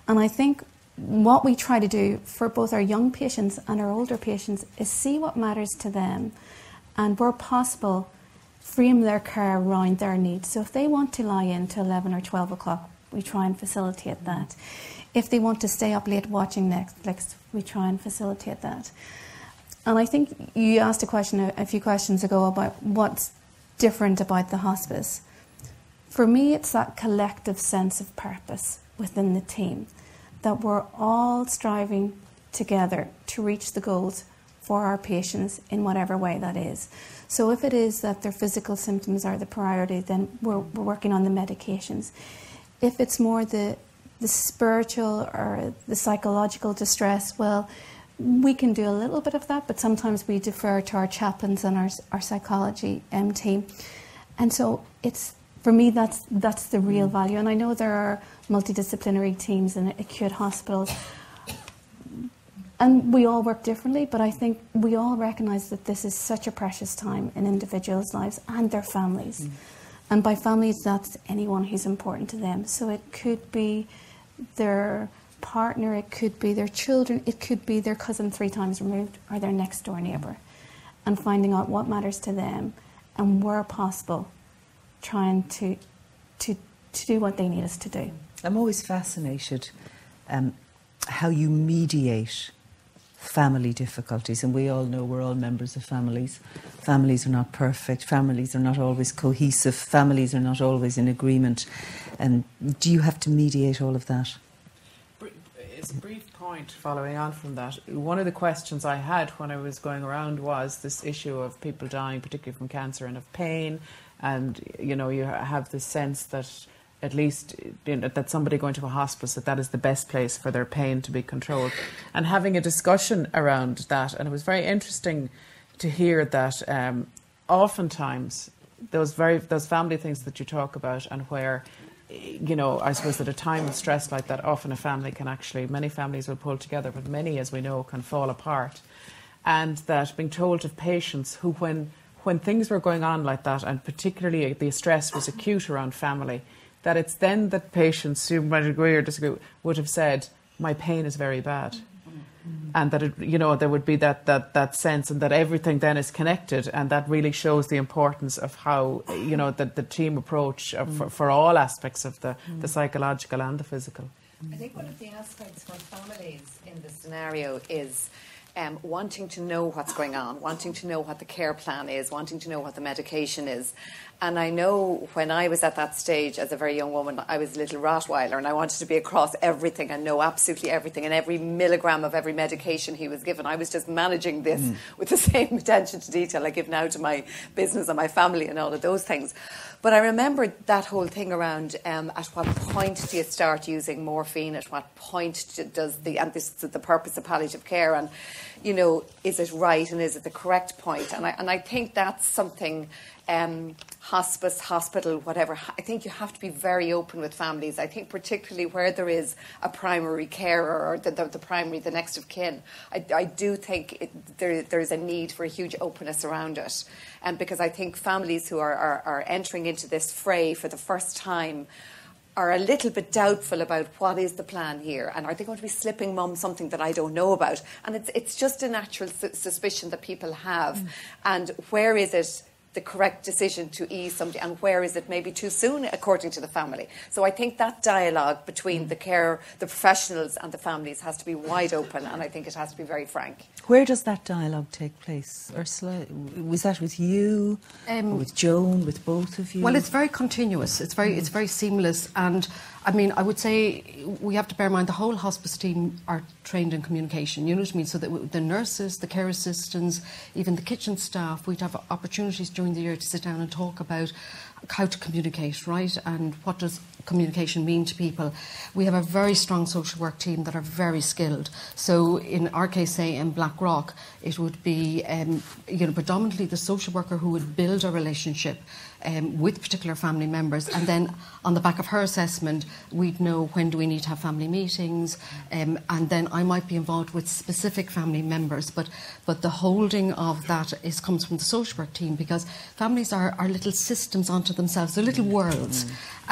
And I think what we try to do for both our young patients and our older patients is see what matters to them, and where possible frame their care around their needs. So if they want to lie in till eleven or twelve o'clock, we try and facilitate that. If they want to stay up late watching Netflix, we try and facilitate that. And I think you asked a question a few questions ago about what's different about the hospice. For me, it's that collective sense of purpose within the team, that we're all striving together to reach the goals for our patients in whatever way that is. So if it is that their physical symptoms are the priority, then we're, we're working on the medications. If it's more the, the spiritual or the psychological distress, well, we can do a little bit of that, but sometimes we defer to our chaplains and our, our psychology um, team. And so it's, for me, that's, that's the real value. And I know there are multidisciplinary teams in acute hospitals, and we all work differently, but I think we all recognise that this is such a precious time in individuals' lives and their families. Mm. And by families, that's anyone who's important to them. So it could be their partner, it could be their children, it could be their cousin three times removed or their next door neighbour. And finding out what matters to them, and where possible, trying to to to do what they need us to do. I'm always fascinated um, how you mediate family difficulties, and we all know we're all members of families. Families are not perfect, families are not always cohesive, families are not always in agreement. And do you have to mediate all of that? It's a brief point following on from that. One of the questions I had when I was going around was this issue of people dying, particularly from cancer, and of pain, and you know, you have the sense that at least, you know, that somebody going to a hospice, that that is the best place for their pain to be controlled. And having a discussion around that, and it was very interesting to hear that um, oftentimes those very those family things that you talk about, and where, you know, I suppose at a time of stress like that, often a family can actually, many families will pull together, but many, as we know, can fall apart. And that being told of patients who, when when things were going on like that, and particularly the stress was acute around family, that it's then that patients who might agree or disagree would have said, my pain is very bad. Mm-hmm. And that, it, you know, there would be that, that, that sense, and that everything then is connected. And that really shows the importance of how, you know, the, the team approach of, mm. for, for all aspects of the, mm. the psychological and the physical. I think one of the aspects for families in this scenario is Um, wanting to know what's going on, wanting to know what the care plan is, wanting to know what the medication is. And I know when I was at that stage as a very young woman, I was a little Rottweiler, and I wanted to be across everything and know absolutely everything and every milligram of every medication he was given. I was just managing this mm. with the same attention to detail I give now to my business and my family and all of those things. But I remember that whole thing around um, at what point do you start using morphine, at what point does the, and this is the purpose of palliative care, and you know, is it right and is it the correct point? And I, and I think that's something, um, hospice, hospital, whatever, I think you have to be very open with families. I think particularly where there is a primary carer or the, the, the primary, the next of kin, I, I do think it, there, there's a need for a huge openness around it. And because I think families who are, are, are entering into this fray for the first time are a little bit doubtful about what is the plan here, and are they going to be slipping mum something that I don't know about? And it's it's just a natural su- suspicion that people have. Mm. And where is it the correct decision to ease somebody, and where is it maybe too soon according to the family? So I think that dialogue between mm. the care, the professionals and the families has to be wide open, and I think it has to be very frank. Where does that dialogue take place, Ursula? Was that with you, um, or with Joan, with both of you? Well, it's very continuous, it's very, mm. it's very seamless, and I mean, I would say we have to bear in mind the whole hospice team are trained in communication, you know what I mean? So that the nurses, the care assistants, even the kitchen staff, we'd have opportunities during the year to sit down and talk about how to communicate, right? And what does communication mean to people? We have a very strong social work team that are very skilled. So in our case, say in Blackrock, it would be um, you know, predominantly the social worker who would build a relationship Um, with particular family members, and then on the back of her assessment we'd know when do we need to have family meetings, um, and then I might be involved with specific family members, but but the holding of that is comes from the social work team, because families are, are little systems onto themselves, they're little worlds,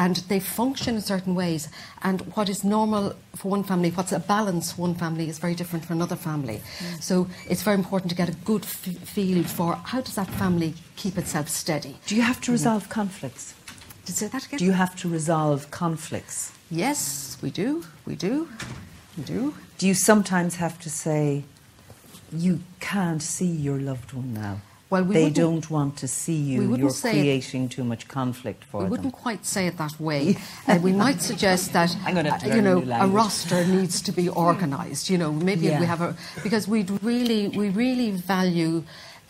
and they function in certain ways, and what is normal for one family, what's a balance for one family is very different for another family. So it's very important to get a good f- feel for how does that family keep itself steady. Do you have to resolve conflicts? Did say that again? Do you have to resolve conflicts? Yes, we do. We do. We do. Do you sometimes have to say, you can't see your loved one now? Well, we they don't want to see you. You're creating too much conflict for them. We wouldn't them. quite say it that way. uh, we might suggest that I'm going to have to learn, you know, a, a roster needs to be organised. You know, maybe yeah. we have a because we really we really value.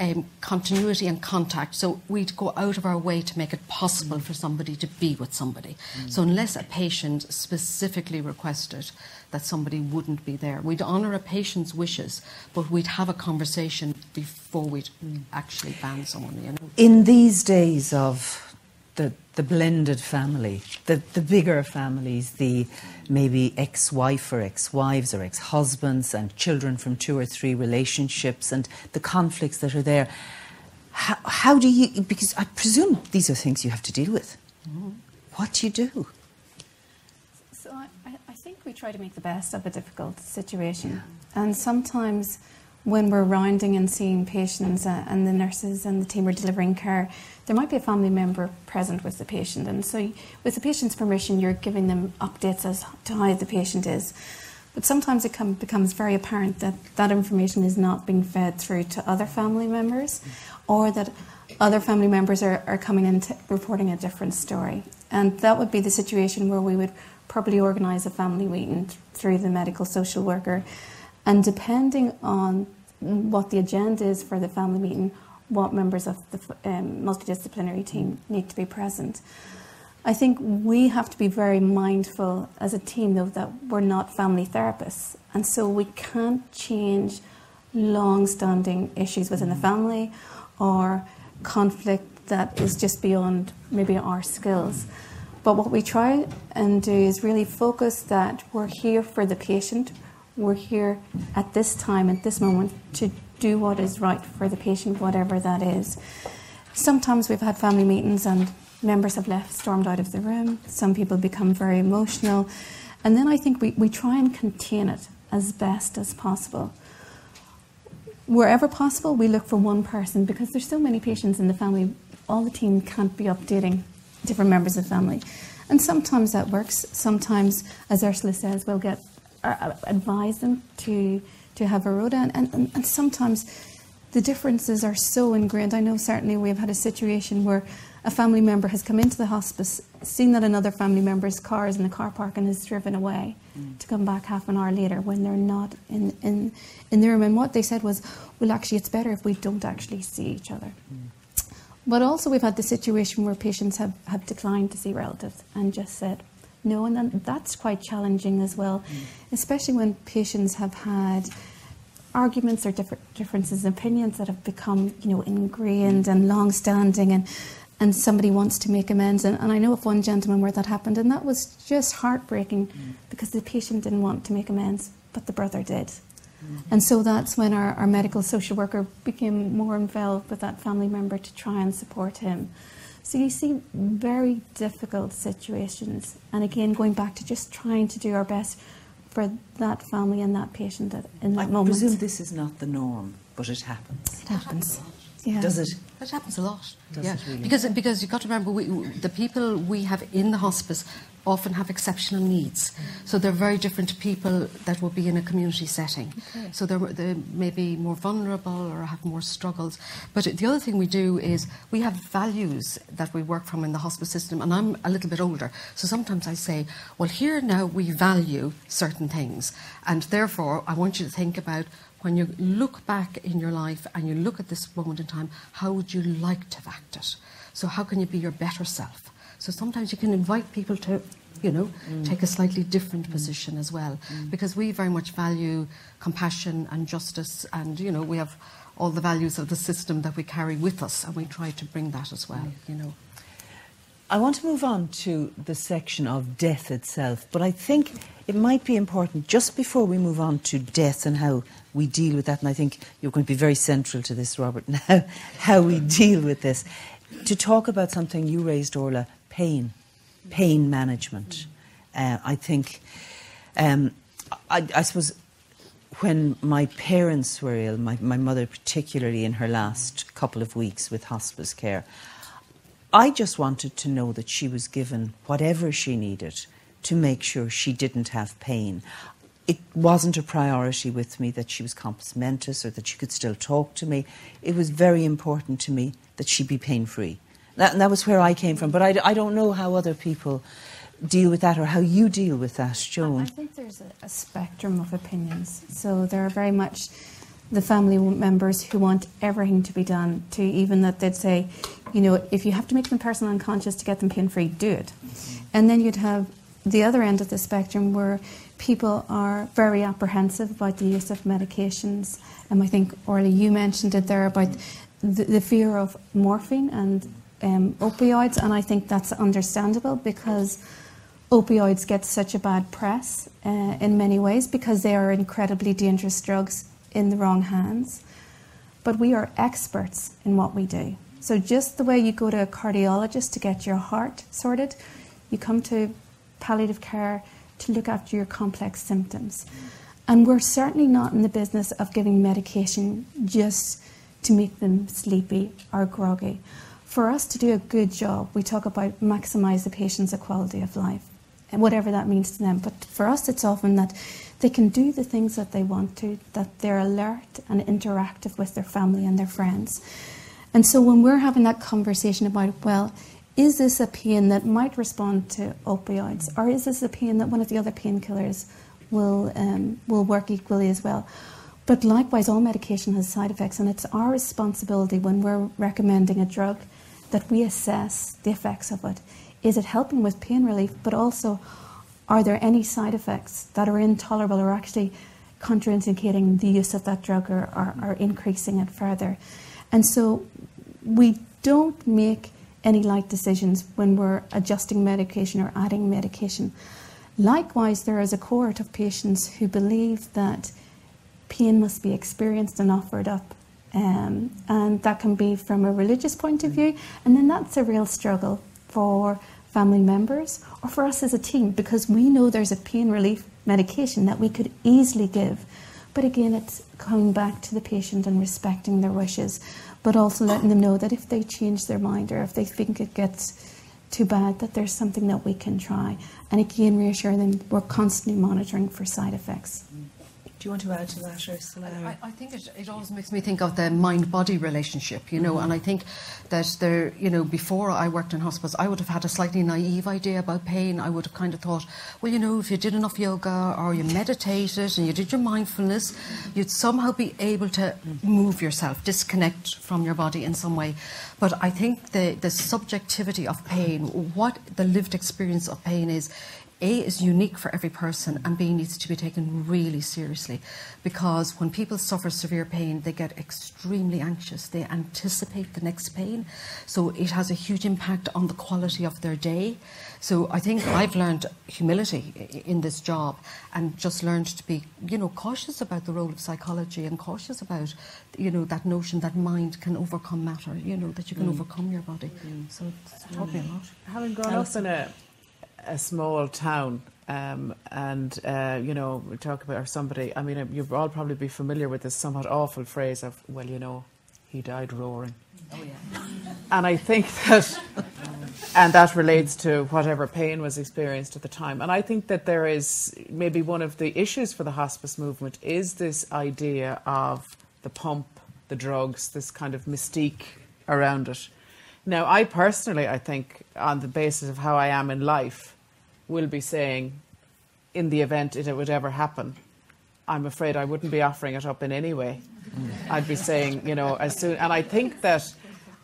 Um, continuity and contact, so we'd go out of our way to make it possible for somebody to be with somebody. Mm. So unless a patient specifically requested that somebody wouldn't be there, we'd honour a patient's wishes, but we'd have a conversation before we'd mm. actually ban someone, you know. In these days of the the blended family, the, the bigger families, the maybe ex-wife or ex-wives or ex-husbands and children from two or three relationships and the conflicts that are there. How, how do you, because I presume these are things you have to deal with. Mm-hmm. What do you do? So I, I think we try to make the best of a difficult situation. Yeah. And sometimes when we're rounding and seeing patients uh, and the nurses and the team are delivering care, there might be a family member present with the patient. And so with the patient's permission, you're giving them updates as to how the patient is. But sometimes it com- becomes very apparent that that information is not being fed through to other family members, or that other family members are, are coming in t- reporting a different story. And that would be the situation where we would probably organise a family meeting through the medical social worker. And depending on what the agenda is for the family meeting, what members of the um, multidisciplinary team need to be present. I think we have to be very mindful as a team, though, that we're not family therapists. And so we can't change long-standing issues within the family or conflict that is just beyond maybe our skills. But what we try and do is really focus that we're here for the patient. We're here at this time, at this moment, to do what is right for the patient, whatever that is. Sometimes we've had family meetings and members have left, stormed out of the room. Some people become very emotional. And then I think we, we try and contain it as best as possible. Wherever possible, we look for one person, because there's so many patients in the family, all the team can't be updating different members of the family. And sometimes that works. Sometimes, as Ursula says, we'll get uh, advise them to, to have a rota. And, and, and sometimes the differences are so ingrained. I know certainly we've had a situation where a family member has come into the hospice, seen that another family member's car is in the car park, and has driven away mm. to come back half an hour later when they're not in, in, in the room. And what they said was, well, actually, it's better if we don't actually see each other. Mm. But also we've had the situation where patients have, have declined to see relatives and just said no, and then that's quite challenging as well, mm. especially when patients have had arguments or differ- differences in opinions that have become, you know, ingrained and long-standing, and and somebody wants to make amends. And, and I know of one gentleman where that happened, and that was just heartbreaking mm. because the patient didn't want to make amends, but the brother did. Mm-hmm. And so that's when our, our medical social worker became more involved with that family member to try and support him. So you see very difficult situations. And again, going back to just trying to do our best for that family and that patient at, in that I moment. I presume this is not the norm, but it happens. It happens. Yeah. Does it? It happens a lot. Does yeah. it really? Because because you've got to remember, we, the people we have in the hospice often have exceptional needs. So they're very different to people that would be in a community setting. Okay. So they're, they may be more vulnerable or have more struggles. But the other thing we do is we have values that we work from in the hospice system, and I'm a little bit older. So sometimes I say, well, here now we value certain things, and therefore I want you to think about, when you look back in your life and you look at this moment in time, how would you like to have acted? So how can you be your better self? So sometimes you can invite people to, you know, mm. take a slightly different mm. position as well, mm. because we very much value compassion and justice, and, you know, we have all the values of the system that we carry with us, and we try to bring that as well, mm. you know. I want to move on to the section of death itself, but I think it might be important, just before we move on to death and how we deal with that, and I think you're going to be very central to this, Robert, now, how we deal with this, to talk about something you raised, Orla, pain, pain management. Uh, I think, um, I, I suppose, when my parents were ill, my, my mother particularly in her last couple of weeks with hospice care, I just wanted to know that she was given whatever she needed to make sure she didn't have pain. It wasn't a priority with me that she was complimentous or that she could still talk to me. It was very important to me that she be pain-free. That, and that was where I came from. But I, I don't know how other people deal with that, or how you deal with that, Joan. I, I think there's a, a spectrum of opinions. So there are very much the family members who want everything to be done, to even that they'd say, you know, if you have to make them personal and conscious to get them pain-free, do it. Mm-hmm. And then you'd have the other end of the spectrum where people are very apprehensive about the use of medications. And I think, Orla, you mentioned it there about the, the fear of morphine and um, opioids. And I think that's understandable, because opioids get such a bad press uh, in many ways, because they are incredibly dangerous drugs in the wrong hands. But we are experts in what we do. So just the way you go to a cardiologist to get your heart sorted, you come to palliative care to look after your complex symptoms. And we're certainly not in the business of giving medication just to make them sleepy or groggy. For us to do a good job, we talk about maximise the patient's quality of life, and whatever that means to them. But for us, it's often that they can do the things that they want to, that they're alert and interactive with their family and their friends. And so when we're having that conversation about, well, is this a pain that might respond to opioids, or is this a pain that one of the other painkillers will um, will work equally as well? But likewise, all medication has side effects, and it's our responsibility when we're recommending a drug that we assess the effects of it. Is it helping with pain relief, but also are there any side effects that are intolerable or actually contraindicating the use of that drug, or, or, or increasing it further? And so we don't make any light decisions when we're adjusting medication or adding medication. Likewise, there is a cohort of patients who believe that pain must be experienced and offered up. Um, and that can be from a religious point of view, and then that's a real struggle for family members or for us as a team, because we know there's a pain relief medication that we could easily give. But again, it's coming back to the patient and respecting their wishes, but also letting them know that if they change their mind or if they think it gets too bad, that there's something that we can try. And again, reassuring them we're constantly monitoring for side effects. Do you want to add to that, Ursula? I, I think it, it always makes me think of the mind-body relationship, you know, mm-hmm. and I think that there, you know, before I worked in hospice, I would have had a slightly naive idea about pain. I would have kind of thought, well, you know, if you did enough yoga or you meditated and you did your mindfulness, you'd somehow be able to move yourself, disconnect from your body in some way. But I think the, the subjectivity of pain, what the lived experience of pain is, A is unique for every person, and B needs to be taken really seriously, because when people suffer severe pain, they get extremely anxious. They anticipate the next pain, so it has a huge impact on the quality of their day. So I think I've learned humility in this job, and just learned to be, you know, cautious about the role of psychology, and cautious about, you know, that notion that mind can overcome matter, you know, that you can mm. overcome your body. Mm. So it's probably a lot. Having grown up in a a small town, um, and uh, you know, we talk about, or somebody, I mean, you'll all probably be familiar with this somewhat awful phrase of, well, you know, he died roaring. Oh yeah. And I think that, and that relates to whatever pain was experienced at the time. And I think that there is maybe one of the issues for the hospice movement is this idea of the pump, the drugs, this kind of mystique around it. Now, I personally, I think, on the basis of how I am in life, will be saying, in the event it would ever happen, I'm afraid I wouldn't be offering it up in any way. Mm. I'd be saying, you know, as soon, and I think that,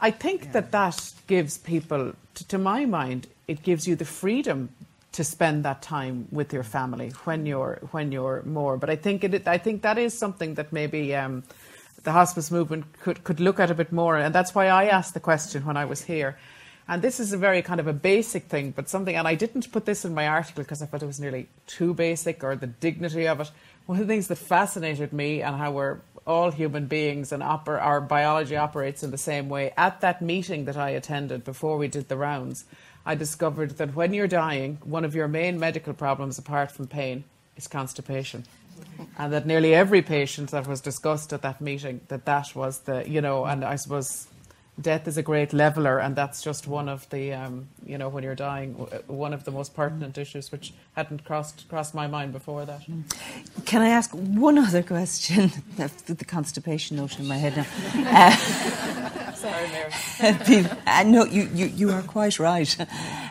I think yeah. that that gives people, to, to my mind, it gives you the freedom to spend that time with your family when you're when you're more. But I think it, I think that is something that maybe. Um, the hospice movement could, could look at a bit more, and that's why I asked the question when I was here. And this is a very kind of a basic thing, but something, and I didn't put this in my article because I felt it was nearly too basic, or the dignity of it. One of the things that fascinated me, and how we're all human beings and oper our biology operates in the same way, at that meeting that I attended before we did the rounds, I discovered that when you're dying, one of your main medical problems, apart from pain, is constipation. And that nearly every patient that was discussed at that meeting, that that was the, you know, and I suppose death is a great leveler, and that's just one of the, um, you know, when you're dying, one of the most pertinent issues, which hadn't crossed crossed my mind before that. Can I ask one other question? The constipation notion in my head now. Uh, Sorry, Mary. The, uh, no, you, you, you are quite right.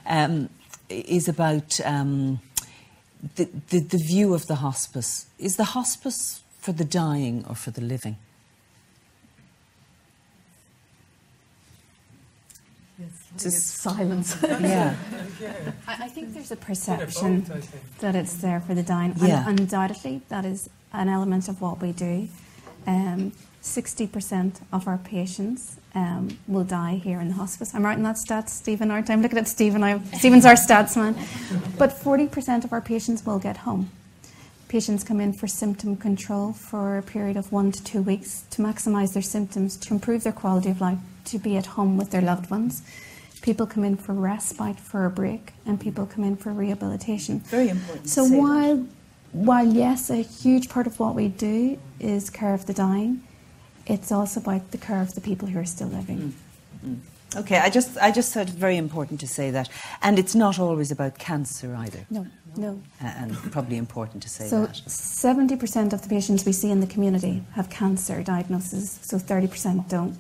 Um, is about... Um, The, the, the view of the hospice. Is the hospice for the dying or for the living? Yes, just silence. Yeah. I, I think there's a perception a boat, that it's there for the dying. Yeah. And undoubtedly, that is an element of what we do. Um, sixty percent of our patients um, will die here in the hospice. I'm writing that stats, Stephen, aren't I? I'm looking at Stephen. I, Stephen's our stats man. But forty percent of our patients will get home. Patients come in for symptom control for a period of one to two weeks to maximise their symptoms, to improve their quality of life, to be at home with their loved ones. People come in for respite, for a break, and people come in for rehabilitation. Very important. So while while yes, a huge part of what we do is care of the dying, it's also about the care of the people who are still living. Mm. Mm. Okay, I just I just thought it very important to say that. And it's not always about cancer either. No, no. And probably important to say so that. So seventy percent of the patients we see in the community have cancer diagnosis, so thirty percent don't.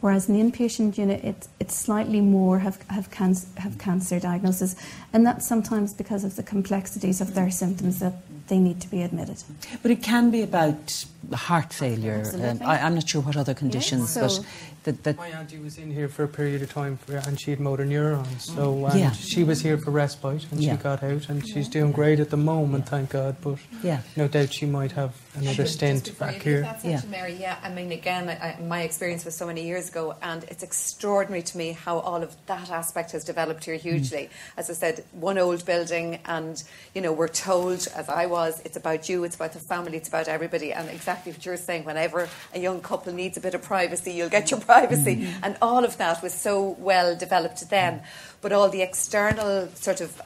Whereas in the inpatient unit, it's, it's slightly more have, have, can, have cancer diagnosis. And that's sometimes because of the complexities of their symptoms that they need to be admitted. But it can be about heart failure. Um, I, I'm not sure what other conditions, yeah, so but... That, that my auntie was in here for a period of time for, and she had motor neurons, so and yeah. she was here for respite and yeah. she got out and she's doing great at the moment, yeah. thank God, but yeah. no doubt she might have another stint back here. That's yeah. Mary, yeah, I mean, again, I, I, my experience was so many years ago, and it's extraordinary to me how all of that aspect has developed here hugely. Mm. As I said, one old building, and, you know, we're told, as I was, it's about you, it's about the family, it's about everybody, and exactly what you're saying, whenever a young couple needs a bit of privacy, you'll get your privacy. Privacy mm-hmm. and all of that was so well developed then, but all the external sort of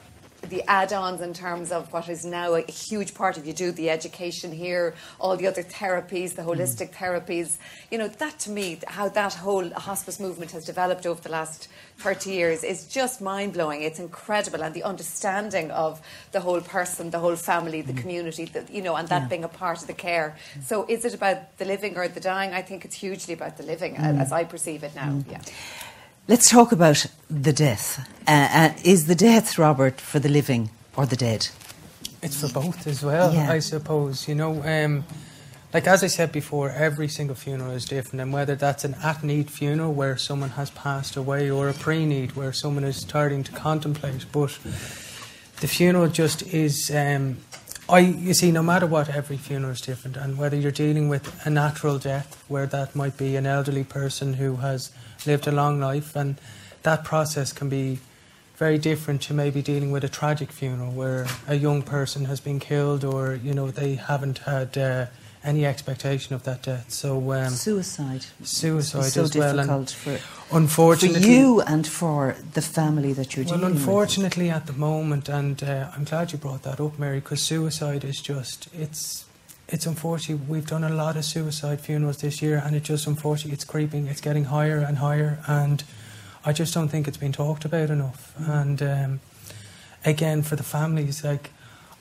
the add-ons in terms of what is now a huge part of you do the education here, all the other therapies, the holistic mm. therapies, you know, that to me, how that whole hospice movement has developed over the last thirty years is just mind-blowing. It's incredible, and the understanding of the whole person, the whole family, the mm. community, the, you know, and that yeah. being a part of the care. Mm. So is it about the living or the dying? I think it's hugely about the living, mm. as I perceive it now. Mm. Yeah. Let's talk about the death. Uh, uh, is the death, Robert, for the living or the dead? It's for both as well, yeah. I suppose. You know, um, like as I said before, every single funeral is different, and whether that's an at-need funeral where someone has passed away or a pre-need where someone is starting to contemplate, but the funeral just is... Um, I, you see, no matter what, every funeral is different, and whether you're dealing with a natural death, where that might be an elderly person who has lived a long life, and that process can be very different to maybe dealing with a tragic funeral, where a young person has been killed, or, you know, they haven't had uh, any expectation of that death. So um, suicide, suicide so as well, and for, unfortunately, for you and for the family that you're well, dealing with. Well, unfortunately, at the moment, and uh, I'm glad you brought that up, Mary, because suicide is just it's it's unfortunately we've done a lot of suicide funerals this year, and it just unfortunately it's creeping, it's getting higher and higher, and I just don't think it's been talked about enough. Mm. And um, again, for the families, like.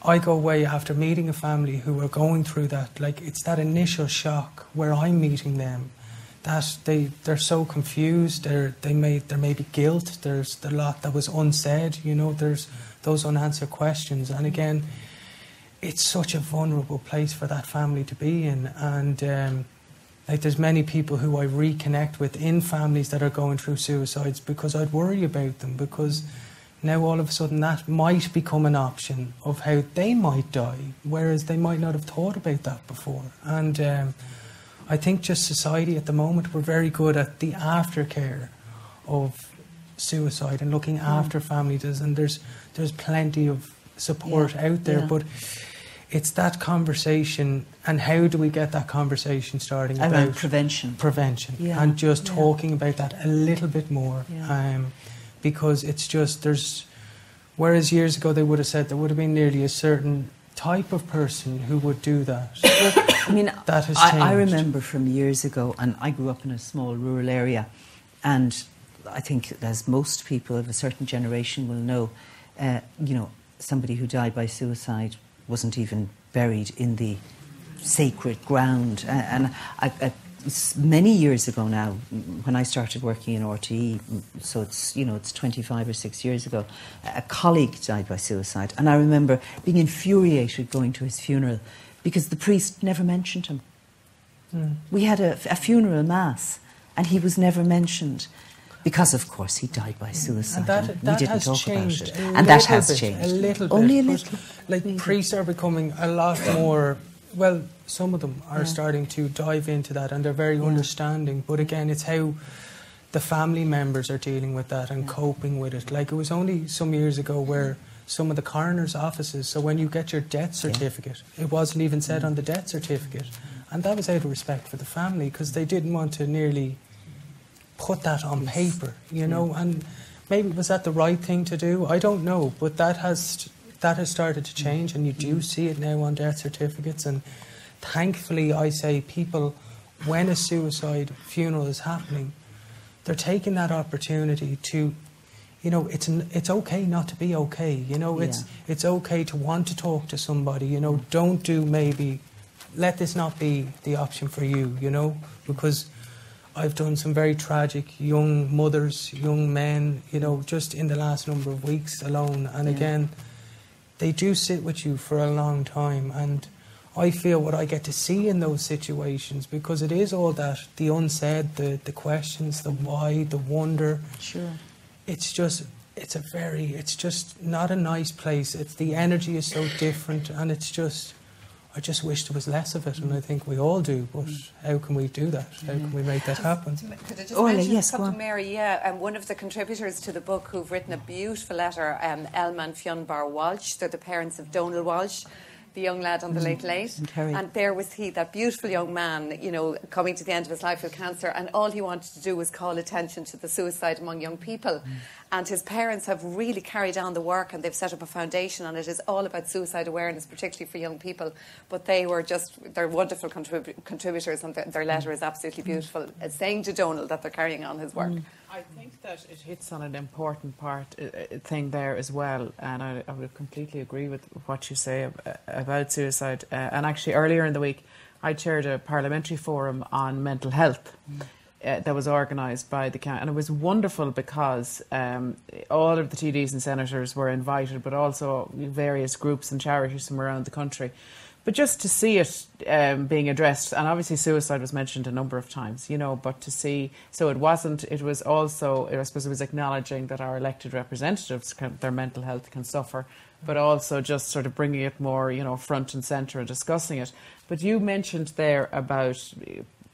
I go away after meeting a family who are going through that. Like, it's that initial shock where I'm meeting them, that they they're so confused. There they may there may be guilt. There's the lot that was unsaid. You know, there's those unanswered questions. And again, it's such a vulnerable place for that family to be in. And um, like, there's many people who I reconnect with in families that are going through suicides because I'd worry about them because. Now all of a sudden that might become an option of how they might die, whereas they might not have thought about that before. And um, I think just society at the moment, we're very good at the aftercare of suicide and looking mm. after families, and there's there's plenty of support yeah. out there, yeah. but it's that conversation, and how do we get that conversation starting about I mean, prevention, prevention, yeah. and just yeah. talking about that a little bit more. Yeah. Um, Because it's just, there's, whereas years ago they would have said there would have been nearly a certain type of person who would do that. I mean, that has changed. I, I remember from years ago, and I grew up in a small rural area, and I think, as most people of a certain generation will know, uh, you know, somebody who died by suicide wasn't even buried in the sacred ground. And, and I, I many years ago now, when I started working in R T E, so it's, you know, it's twenty-five or six years ago, a colleague died by suicide. And I remember being infuriated going to his funeral because the priest never mentioned him. Mm. We had a, a funeral mass and he was never mentioned because, of course, he died by suicide. And that, and that we didn't has talk changed about it. And that has bit, changed. A little bit. Only a little. Like, maybe. Priests are becoming a lot more... Well, some of them are yeah. starting to dive into that, and they're very yeah. understanding. But again, it's how the family members are dealing with that and yeah. coping with it. Like, it was only some years ago where some of the coroner's offices, so when you get your death certificate, yeah. it wasn't even said on the death certificate. And that was out of respect for the family, because they didn't want to nearly put that on paper, you know. Yeah. And maybe was that the right thing to do? I don't know, but that has... that has started to change, and you do see it now on death certificates. And thankfully, I say, people, when a suicide funeral is happening, they're taking that opportunity to, you know, it's it's okay not to be okay. You know, it's yeah. it's okay to want to talk to somebody. You know, don't do maybe, let this not be the option for you. You know, because I've done some very tragic young mothers, young men. You know, just in the last number of weeks alone, and yeah. again, they do sit with you for a long time. And I feel what I get to see in those situations, because it is all that, the unsaid, the the questions, the why, the wonder. Sure. It's just, it's a very, it's just not a nice place. It's, the energy is so different, and it's just, I just wish there was less of it, and I think we all do, but how can we do that? How can we make that happen? Could I just Orla, mention yes, something, Mary? Yeah, and um, one of the contributors to the book who've written a beautiful letter, um, Elma and Fionbar Walsh, they're the parents of Donal Walsh, the young lad on the Late Late, and, and there was he, that beautiful young man, you know, coming to the end of his life with cancer, and all he wanted to do was call attention to the suicide among young people. Mm. And his parents have really carried on the work, and they've set up a foundation, and it is all about suicide awareness, particularly for young people. But they were just, they're wonderful contrib contributors, and th their letter is absolutely beautiful, uh, saying to Donal that they're carrying on his work. Mm. I think that it hits on an important part uh, thing there as well, and I, I would completely agree with what you say about, about suicide. Uh, and actually, earlier in the week, I chaired a parliamentary forum on mental health mm. uh, that was organised by the county, and it was wonderful because um, all of the T Ds and senators were invited, but also various groups and charities from around the country. But just to see it um, being addressed, and obviously suicide was mentioned a number of times, you know, but to see, so it wasn't, it was also, I suppose it was acknowledging that our elected representatives, can, their mental health can suffer, but also just sort of bringing it more, you know, front and centre and discussing it. But you mentioned there about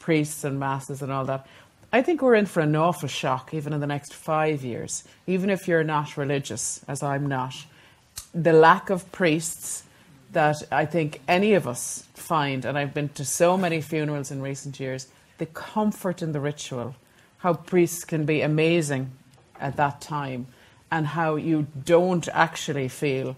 priests and masses and all that. I think we're in for an awful shock, even in the next five years, even if you're not religious, as I'm not. The lack of priests that I think any of us find, and I've been to so many funerals in recent years, the comfort in the ritual, how priests can be amazing at that time, and how you don't actually feel,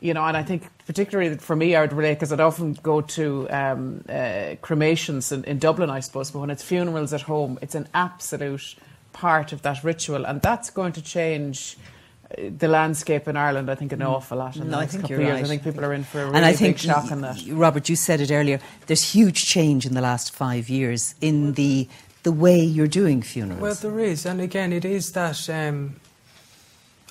you know, and I think particularly for me, I would relate, because I'd often go to um, uh, cremations in, in Dublin, I suppose, but when it's funerals at home, it's an absolute part of that ritual, and that's going to change the landscape in Ireland, I think, an awful lot. In no, I think you're right. I think people are in for a really and I think big shock on that. Robert, you said it earlier. There's huge change in the last five years in the the way you're doing funerals. Well, there is, and again, it is that. Um,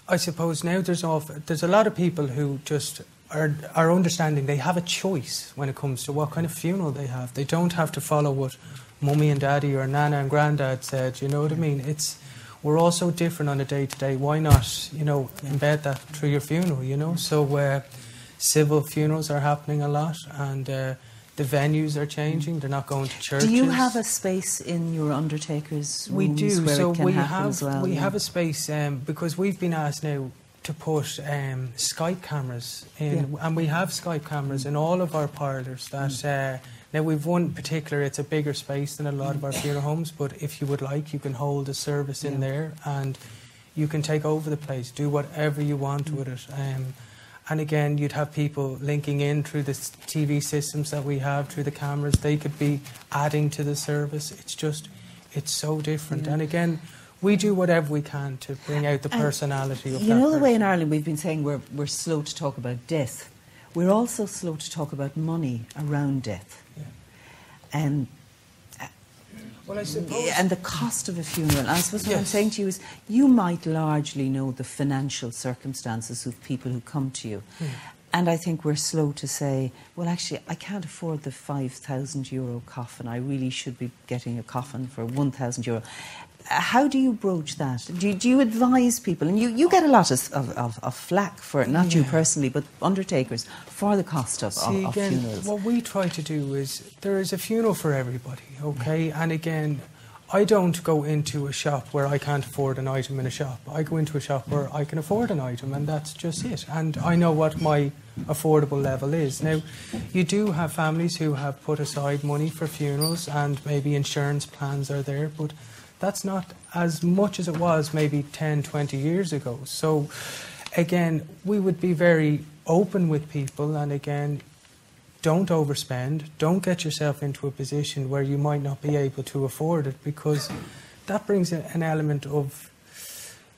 I suppose now there's off, there's a lot of people who just are are understanding they have a choice when it comes to what kind of funeral they have. They don't have to follow what mummy and daddy or nana and granddad said. You know what I mean? It's. We're all so different on a day-to-day. Why not, you know, embed that through your funeral, you know? So uh, civil funerals are happening a lot, and uh, the venues are changing. They're not going to churches. Do you have a space in your undertaker's we rooms do. Where so it can we happen have, as well? We yeah. have a space um, because we've been asked now to put um, Skype cameras in, yeah. and we have Skype cameras mm. in all of our parlours that... Mm. Uh, Now, we've one particular, it's a bigger space than a lot of our funeral homes, but if you would like, you can hold a service in yeah. there, and you can take over the place, do whatever you want mm. with it. Um, and again, you'd have people linking in through the T V systems that we have, through the cameras. They could be adding to the service. It's just, it's so different. Yeah. And again, we do whatever we can to bring out the personality and of you that You know the person. Way in Ireland we've been saying we're, we're slow to talk about death. We're also slow to talk about money around death. Um, well, I suppose and the cost of a funeral. I suppose what yes. I'm saying to you is you might largely know the financial circumstances of people who come to you. Mm. And I think we're slow to say, well, actually, I can't afford the five thousand euro coffin. I really should be getting a coffin for one thousand euro. How do you broach that? Do you, do you advise people? And you, you get a lot of, of, of flack for it, not yeah. you personally, but undertakers, for the cost of, See, of, of again, funerals. What we try to do is, there is a funeral for everybody, okay? And again, I don't go into a shop where I can't afford an item in a shop. I go into a shop where I can afford an item, and that's just it. And I know what my affordable level is. Now, you do have families who have put aside money for funerals, and maybe insurance plans are there, but that's not as much as it was maybe ten, twenty years ago. So, again, we would be very open with people, and again, don't overspend. Don't get yourself into a position where you might not be able to afford it, because that brings an element of,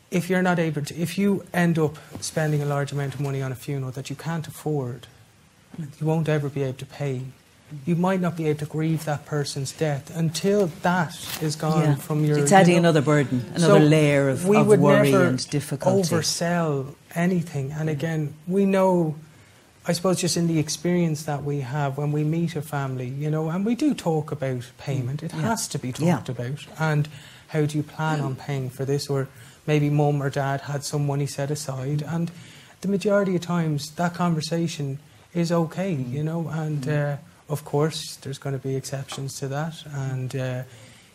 if you're not able to, if you end up spending a large amount of money on a funeral that you can't afford, you won't ever be able to pay. You might not be able to grieve that person's death until that is gone yeah. from your... It's adding you know, another burden, another so layer of, we of would worry never and difficulty. Oversell anything. And again, we know, I suppose just in the experience that we have when we meet a family, you know, and we do talk about payment. It yeah. has to be talked yeah. about. And how do you plan yeah. on paying for this? Or maybe mum or dad had some money set aside. And the majority of times that conversation is okay, mm. you know, and... Mm. Uh, Of course, there's going to be exceptions to that, and uh,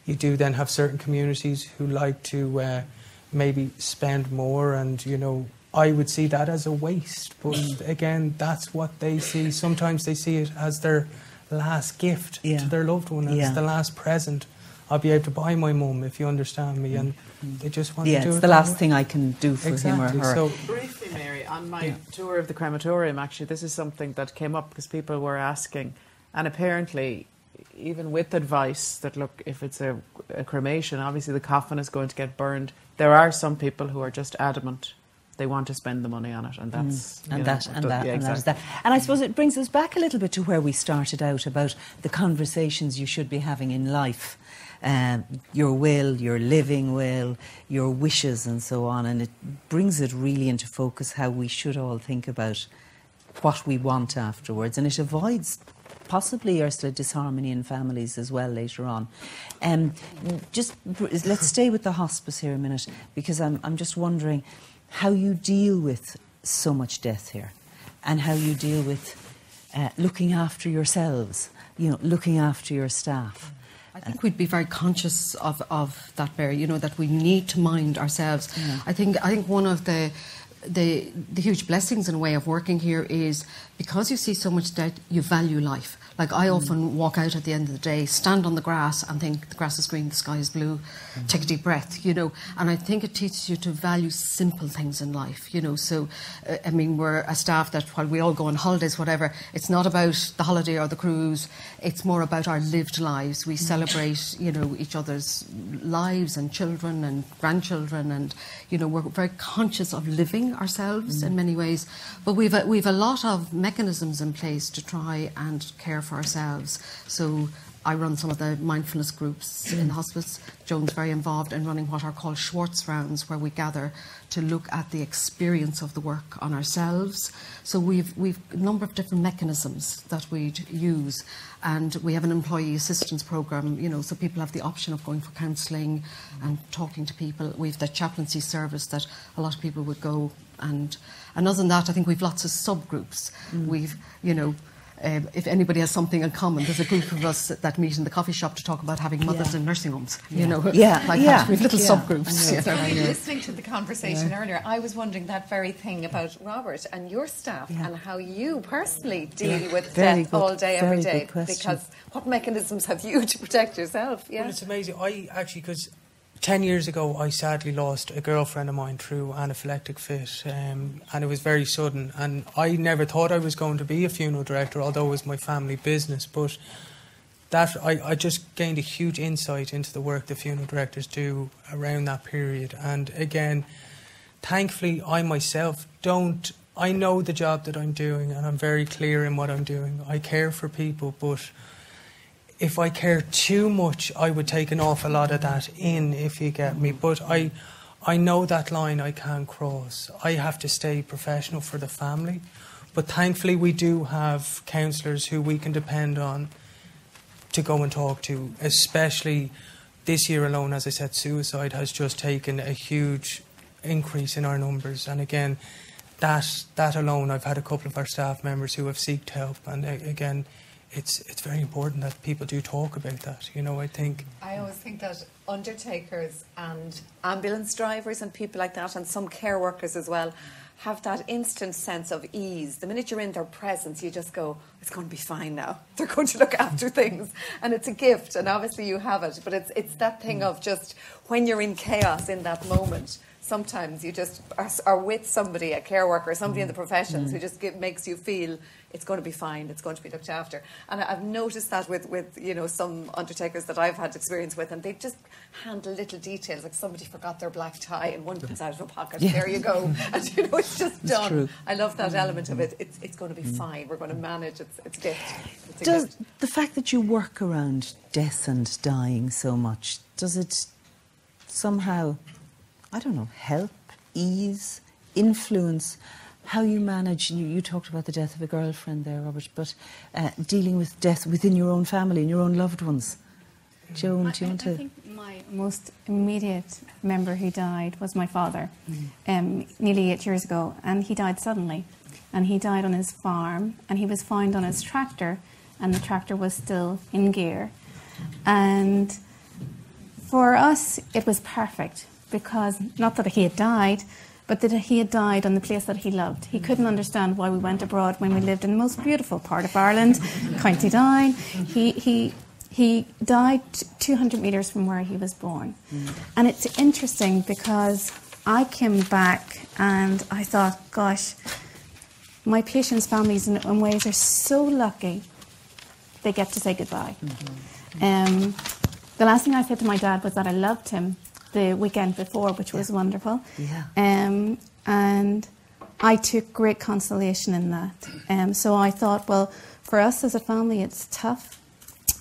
you do then have certain communities who like to uh, maybe spend more, and, you know, I would see that as a waste. But again, that's what they see. Sometimes they see it as their last gift yeah. to their loved one, as yeah. the last present. I'll be able to buy my mum, if you understand me, and they just want yeah, to do it. Yeah, it's the last way. thing I can do for exactly. him or her. So, briefly, Mary, on my yeah. tour of the crematorium, actually, this is something that came up because people were asking... And apparently, even with advice that, look, if it's a, a cremation, obviously the coffin is going to get burned, there are some people who are just adamant they want to spend the money on it. And that's... Mm. And, that, know, and, that, yeah, and exactly. that is that. And I suppose it brings us back a little bit to where we started out about the conversations you should be having in life. Um, your will, your living will, your wishes and so on. And it brings it really into focus how we should all think about what we want afterwards. And it avoids... possibly, Ursula, disharmony in families as well later on. Um, just let's stay with the hospice here a minute, because I'm, I'm just wondering how you deal with so much death here, and how you deal with uh, looking after yourselves, you know, looking after your staff. I think we'd be very conscious of, of that, Mary, you know, that we need to mind ourselves. Yeah. I think I think one of the... The, the huge blessings and way of working here is because you see so much death, you value life. Like I mm. often walk out at the end of the day, stand on the grass and think the grass is green, the sky is blue, mm. take a deep breath, you know. And I think it teaches you to value simple things in life, you know. So, uh, I mean, we're a staff that while we all go on holidays, whatever, it's not about the holiday or the cruise. It's more about our lived lives. We mm. celebrate, you know, each other's lives and children and grandchildren. And, you know, we're very conscious of living ourselves mm. in many ways, but we've a, we've a lot of mechanisms in place to try and care for ourselves. So I run some of the mindfulness groups in the hospice. Joan's very involved in running what are called Schwartz rounds, where we gather to look at the experience of the work on ourselves. So we've we've a number of different mechanisms that we'd use, and we have an employee assistance program, you know, so people have the option of going for counselling and talking to people. We've the chaplaincy service that a lot of people would go, and and other than that, I think we've lots of subgroups. Mm. We've, you know. Um, if anybody has something in common, there's a group of us that meet in the coffee shop to talk about having mothers yeah. in nursing homes, you yeah. know, yeah. like yeah. that. We have little yeah. subgroups. Yeah. So yeah. Really listening to the conversation yeah. earlier, I was wondering that very thing about Robert and your staff yeah. and how you personally deal yeah. with very death good, all day, every day, because what mechanisms have you to protect yourself? Yeah. Well, it's amazing. I actually, because ten years ago, I sadly lost a girlfriend of mine through anaphylactic fit, um, and it was very sudden. And I never thought I was going to be a funeral director, although it was my family business. But that I, I just gained a huge insight into the work the funeral directors do around that period. And again, thankfully, I myself don't... I know the job that I'm doing, and I'm very clear in what I'm doing. I care for people, but... if I care too much, I would take an awful lot of that in, if you get me. But I I know that line I can't cross. I have to stay professional for the family. But thankfully, we do have counsellors who we can depend on to go and talk to, especially this year alone. As I said, suicide has just taken a huge increase in our numbers. And again, that, that alone, I've had a couple of our staff members who have sought help. And again... It's it's very important that people do talk about that. You know, I think... I always think that undertakers and ambulance drivers and people like that, and some care workers as well, have that instant sense of ease. The minute you're in their presence, you just go, it's going to be fine now. They're going to look after things. And it's a gift, and obviously you have it. But it's, it's that thing of just when you're in chaos in that moment... sometimes you just are, are with somebody, a care worker, somebody mm. in the professions mm. who just get, makes you feel it's going to be fine, it's going to be looked after. And I've noticed that with, with you know, some undertakers that I've had experience with, and they just handle little details, like somebody forgot their black tie and one comes out of a pocket, yeah. there you go, and you know, it's just it's done. True. I love that mm. element of it. It's, it's going to be mm. fine, we're going to manage, it's, it's gift. It's does gift. The fact that you work around death and dying so much, does it somehow, I don't know, help, ease, influence how you manage? You, you talked about the death of a girlfriend there, Robert, but uh, dealing with death within your own family and your own loved ones. Joan, I, do you want I, to...? I think my most immediate member who died was my father, mm. um, nearly eight years ago, and he died suddenly. And he died on his farm, and he was found on his tractor, and the tractor was still in gear. And for us, it was perfect, because not that he had died, but that he had died on the place that he loved. He couldn't understand why we went abroad when we lived in the most beautiful part of Ireland, County Down. He, he, he died two hundred metres from where he was born. Mm. And it's interesting because I came back and I thought, gosh, my patients' families in, in ways are so lucky they get to say goodbye. Mm-hmm. um, the last thing I said to my dad was that I loved him the weekend before, which was yeah. wonderful. Yeah. Um, and I took great consolation in that. Um, so I thought, well, for us as a family, it's tough,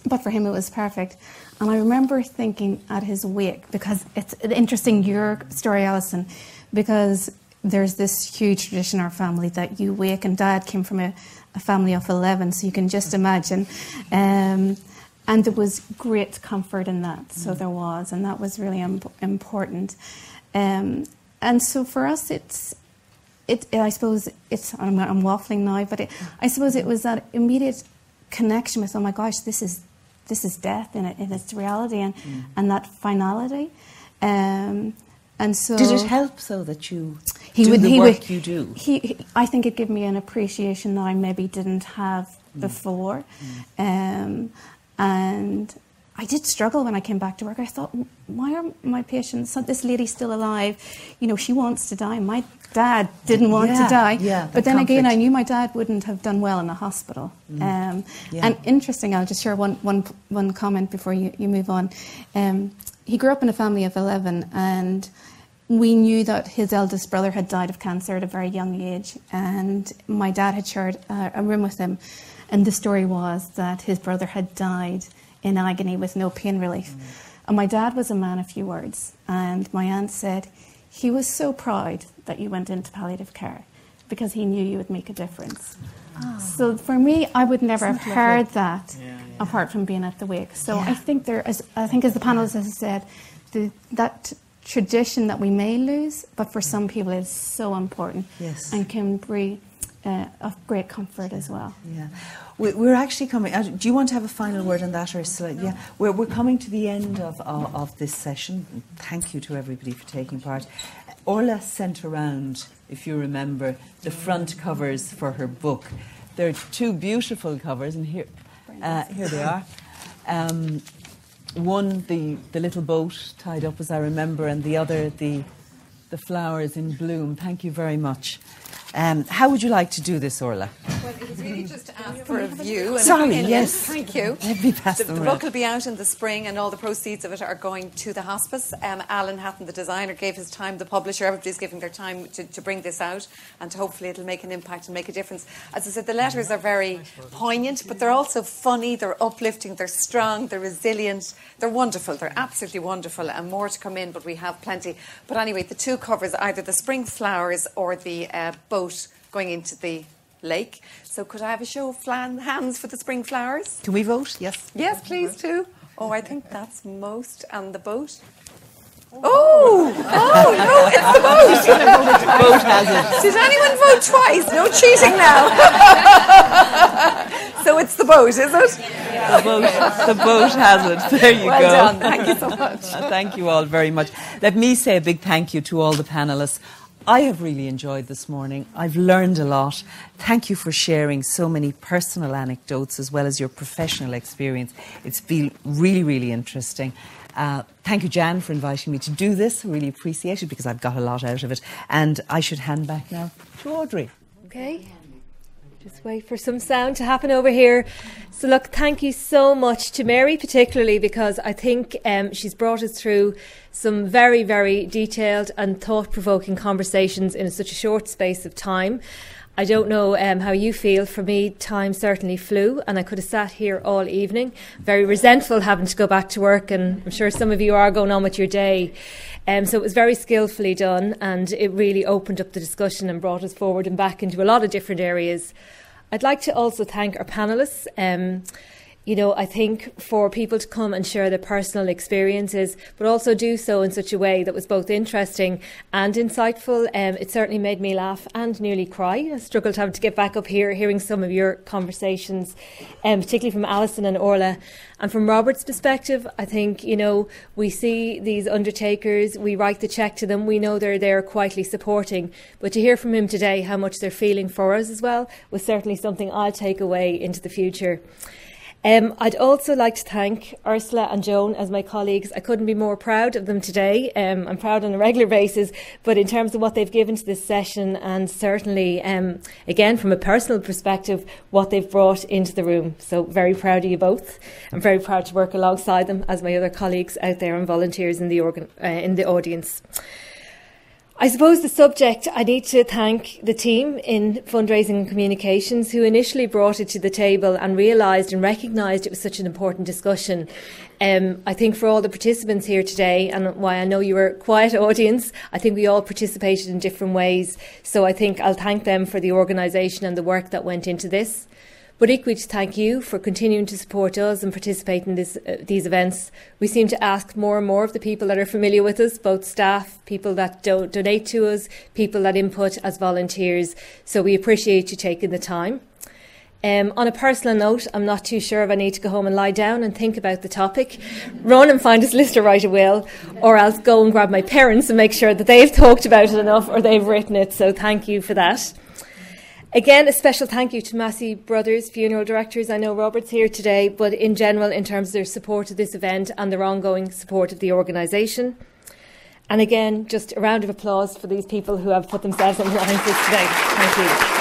but for him, it was perfect. And I remember thinking at his wake, because it's interesting, your story, Alison, because there's this huge tradition in our family that you wake, and Dad came from a, a family of eleven, so you can just imagine. Um, And there was great comfort in that, so mm. there was, and that was really imp important. Um, and so for us, it's, it, it I suppose, it's, I'm, I'm waffling now, but it, I suppose it was that immediate connection with, oh my gosh, this is, this is death in, it, in its reality, and, mm. and that finality. Um, and so... Did it help, though, that you he do would, the he work would, you do? He, he, I think it gave me an appreciation that I maybe didn't have mm. before. Mm. Um, And I did struggle when I came back to work. I thought, why are my patients, this lady's still alive, you know, she wants to die. My dad didn't want yeah, to die. Yeah, but then conflict. Again, I knew my dad wouldn't have done well in a hospital. Mm. Um, yeah. And interesting, I'll just share one, one, one comment before you, you move on. Um, he grew up in a family of eleven, and we knew that his eldest brother had died of cancer at a very young age. And my dad had shared uh, a room with him. And the story was that his brother had died in agony with no pain relief. Mm. And my dad was a man of few words. And my aunt said, he was so proud that you went into palliative care because he knew you would make a difference. Oh. So for me, I would never Isn't have heard lovely? That yeah, yeah. apart from being at the wake. So yeah. I think there, as I think as the panelists have said, the, that tradition that we may lose, but for some people it's so important yes. and can bring Uh, of great comfort as well. Yeah, we, we're actually coming. Uh, do you want to have a final word on that, Ursula? No. Yeah, we're we're coming to the end of, of of this session. Thank you to everybody for taking part. Orla sent around, if you remember, the front covers for her book. They're two beautiful covers, and here uh, here they are. Um, one the the little boat tied up, as I remember, and the other the the flowers in bloom. Thank you very much. Um, how would you like to do this, Orla? Well, it's really just to ask for a view. Sorry, and yes. Thank you. Let me pass the, them the book will be out in the spring, and all the proceeds of it are going to the hospice. Um, Alan Hatton, the designer, gave his time, the publisher, everybody's giving their time to, to bring this out, and hopefully it'll make an impact and make a difference. As I said, the letters are very poignant, but they're also funny, they're uplifting, they're strong, they're resilient, they're wonderful, they're absolutely wonderful, and more to come in, but we have plenty. But anyway, the two covers, either the spring flowers or the uh, boat going into the lake. So could I have a show of hands for the spring flowers? Can we vote? Yes. Yes, please do. Oh, I think that's most. And the boat? Oh! Oh, oh no, it's the boat! The boat has it. Did anyone vote twice? No cheating now. So it's the boat, is it? Yeah. The boat, the boat has it. There you well go. Well done. Thank you so much. Thank you all very much. Let me say a big thank you to all the panellists. I have really enjoyed this morning. I've learned a lot. Thank you for sharing so many personal anecdotes as well as your professional experience. It's been really, really interesting. Uh, thank you, Jan, for inviting me to do this. I really appreciate it because I've got a lot out of it. And I should hand back now to Audrey. Okay. Just wait for some sound to happen over here. So look, thank you so much to Mary particularly, because I think um, she's brought us through some very, very detailed and thought-provoking conversations in such a short space of time. I don't know um, how you feel. For me, time certainly flew and I could have sat here all evening, very resentful having to go back to work, and I'm sure some of you are going on with your day. Um, so it was very skillfully done, and it really opened up the discussion and brought us forward and back into a lot of different areas. I'd like to also thank our panellists. Um, you know, I think for people to come and share their personal experiences, but also do so in such a way that was both interesting and insightful. Um, it certainly made me laugh and nearly cry. I struggled having to get back up here, hearing some of your conversations, um, particularly from Alison and Orla. And from Robert's perspective, I think, you know, we see these undertakers, we write the cheque to them, we know they're there quietly supporting. But to hear from him today how much they're feeling for us as well was certainly something I'll take away into the future. Um, I'd also like to thank Ursula and Joan as my colleagues. I couldn't be more proud of them today. Um, I'm proud on a regular basis, but in terms of what they've given to this session, and certainly, um, again, from a personal perspective, what they've brought into the room. So very proud of you both. I'm very proud to work alongside them as my other colleagues out there and volunteers in the, organ uh, in the audience. I suppose the subject, I need to thank the team in fundraising and communications who initially brought it to the table and realised and recognised it was such an important discussion. Um, I think for all the participants here today, and why I know you were a quiet audience, I think we all participated in different ways. So I think I'll thank them for the organisation and the work that went into this. But equally to thank you for continuing to support us and participate in this, uh, these events. We seem to ask more and more of the people that are familiar with us, both staff, people that do donate to us, people that input as volunteers. So we appreciate you taking the time. Um, on a personal note, I'm not too sure if I need to go home and lie down and think about the topic, run and find a solicitor right away, or else go and grab my parents and make sure that they've talked about it enough or they've written it. So thank you for that. Again, a special thank you to Massey Brothers, funeral directors. I know Robert's here today, but in general, in terms of their support of this event and their ongoing support of the organisation. And again, just a round of applause for these people who have put themselves on the line for today. Thank you.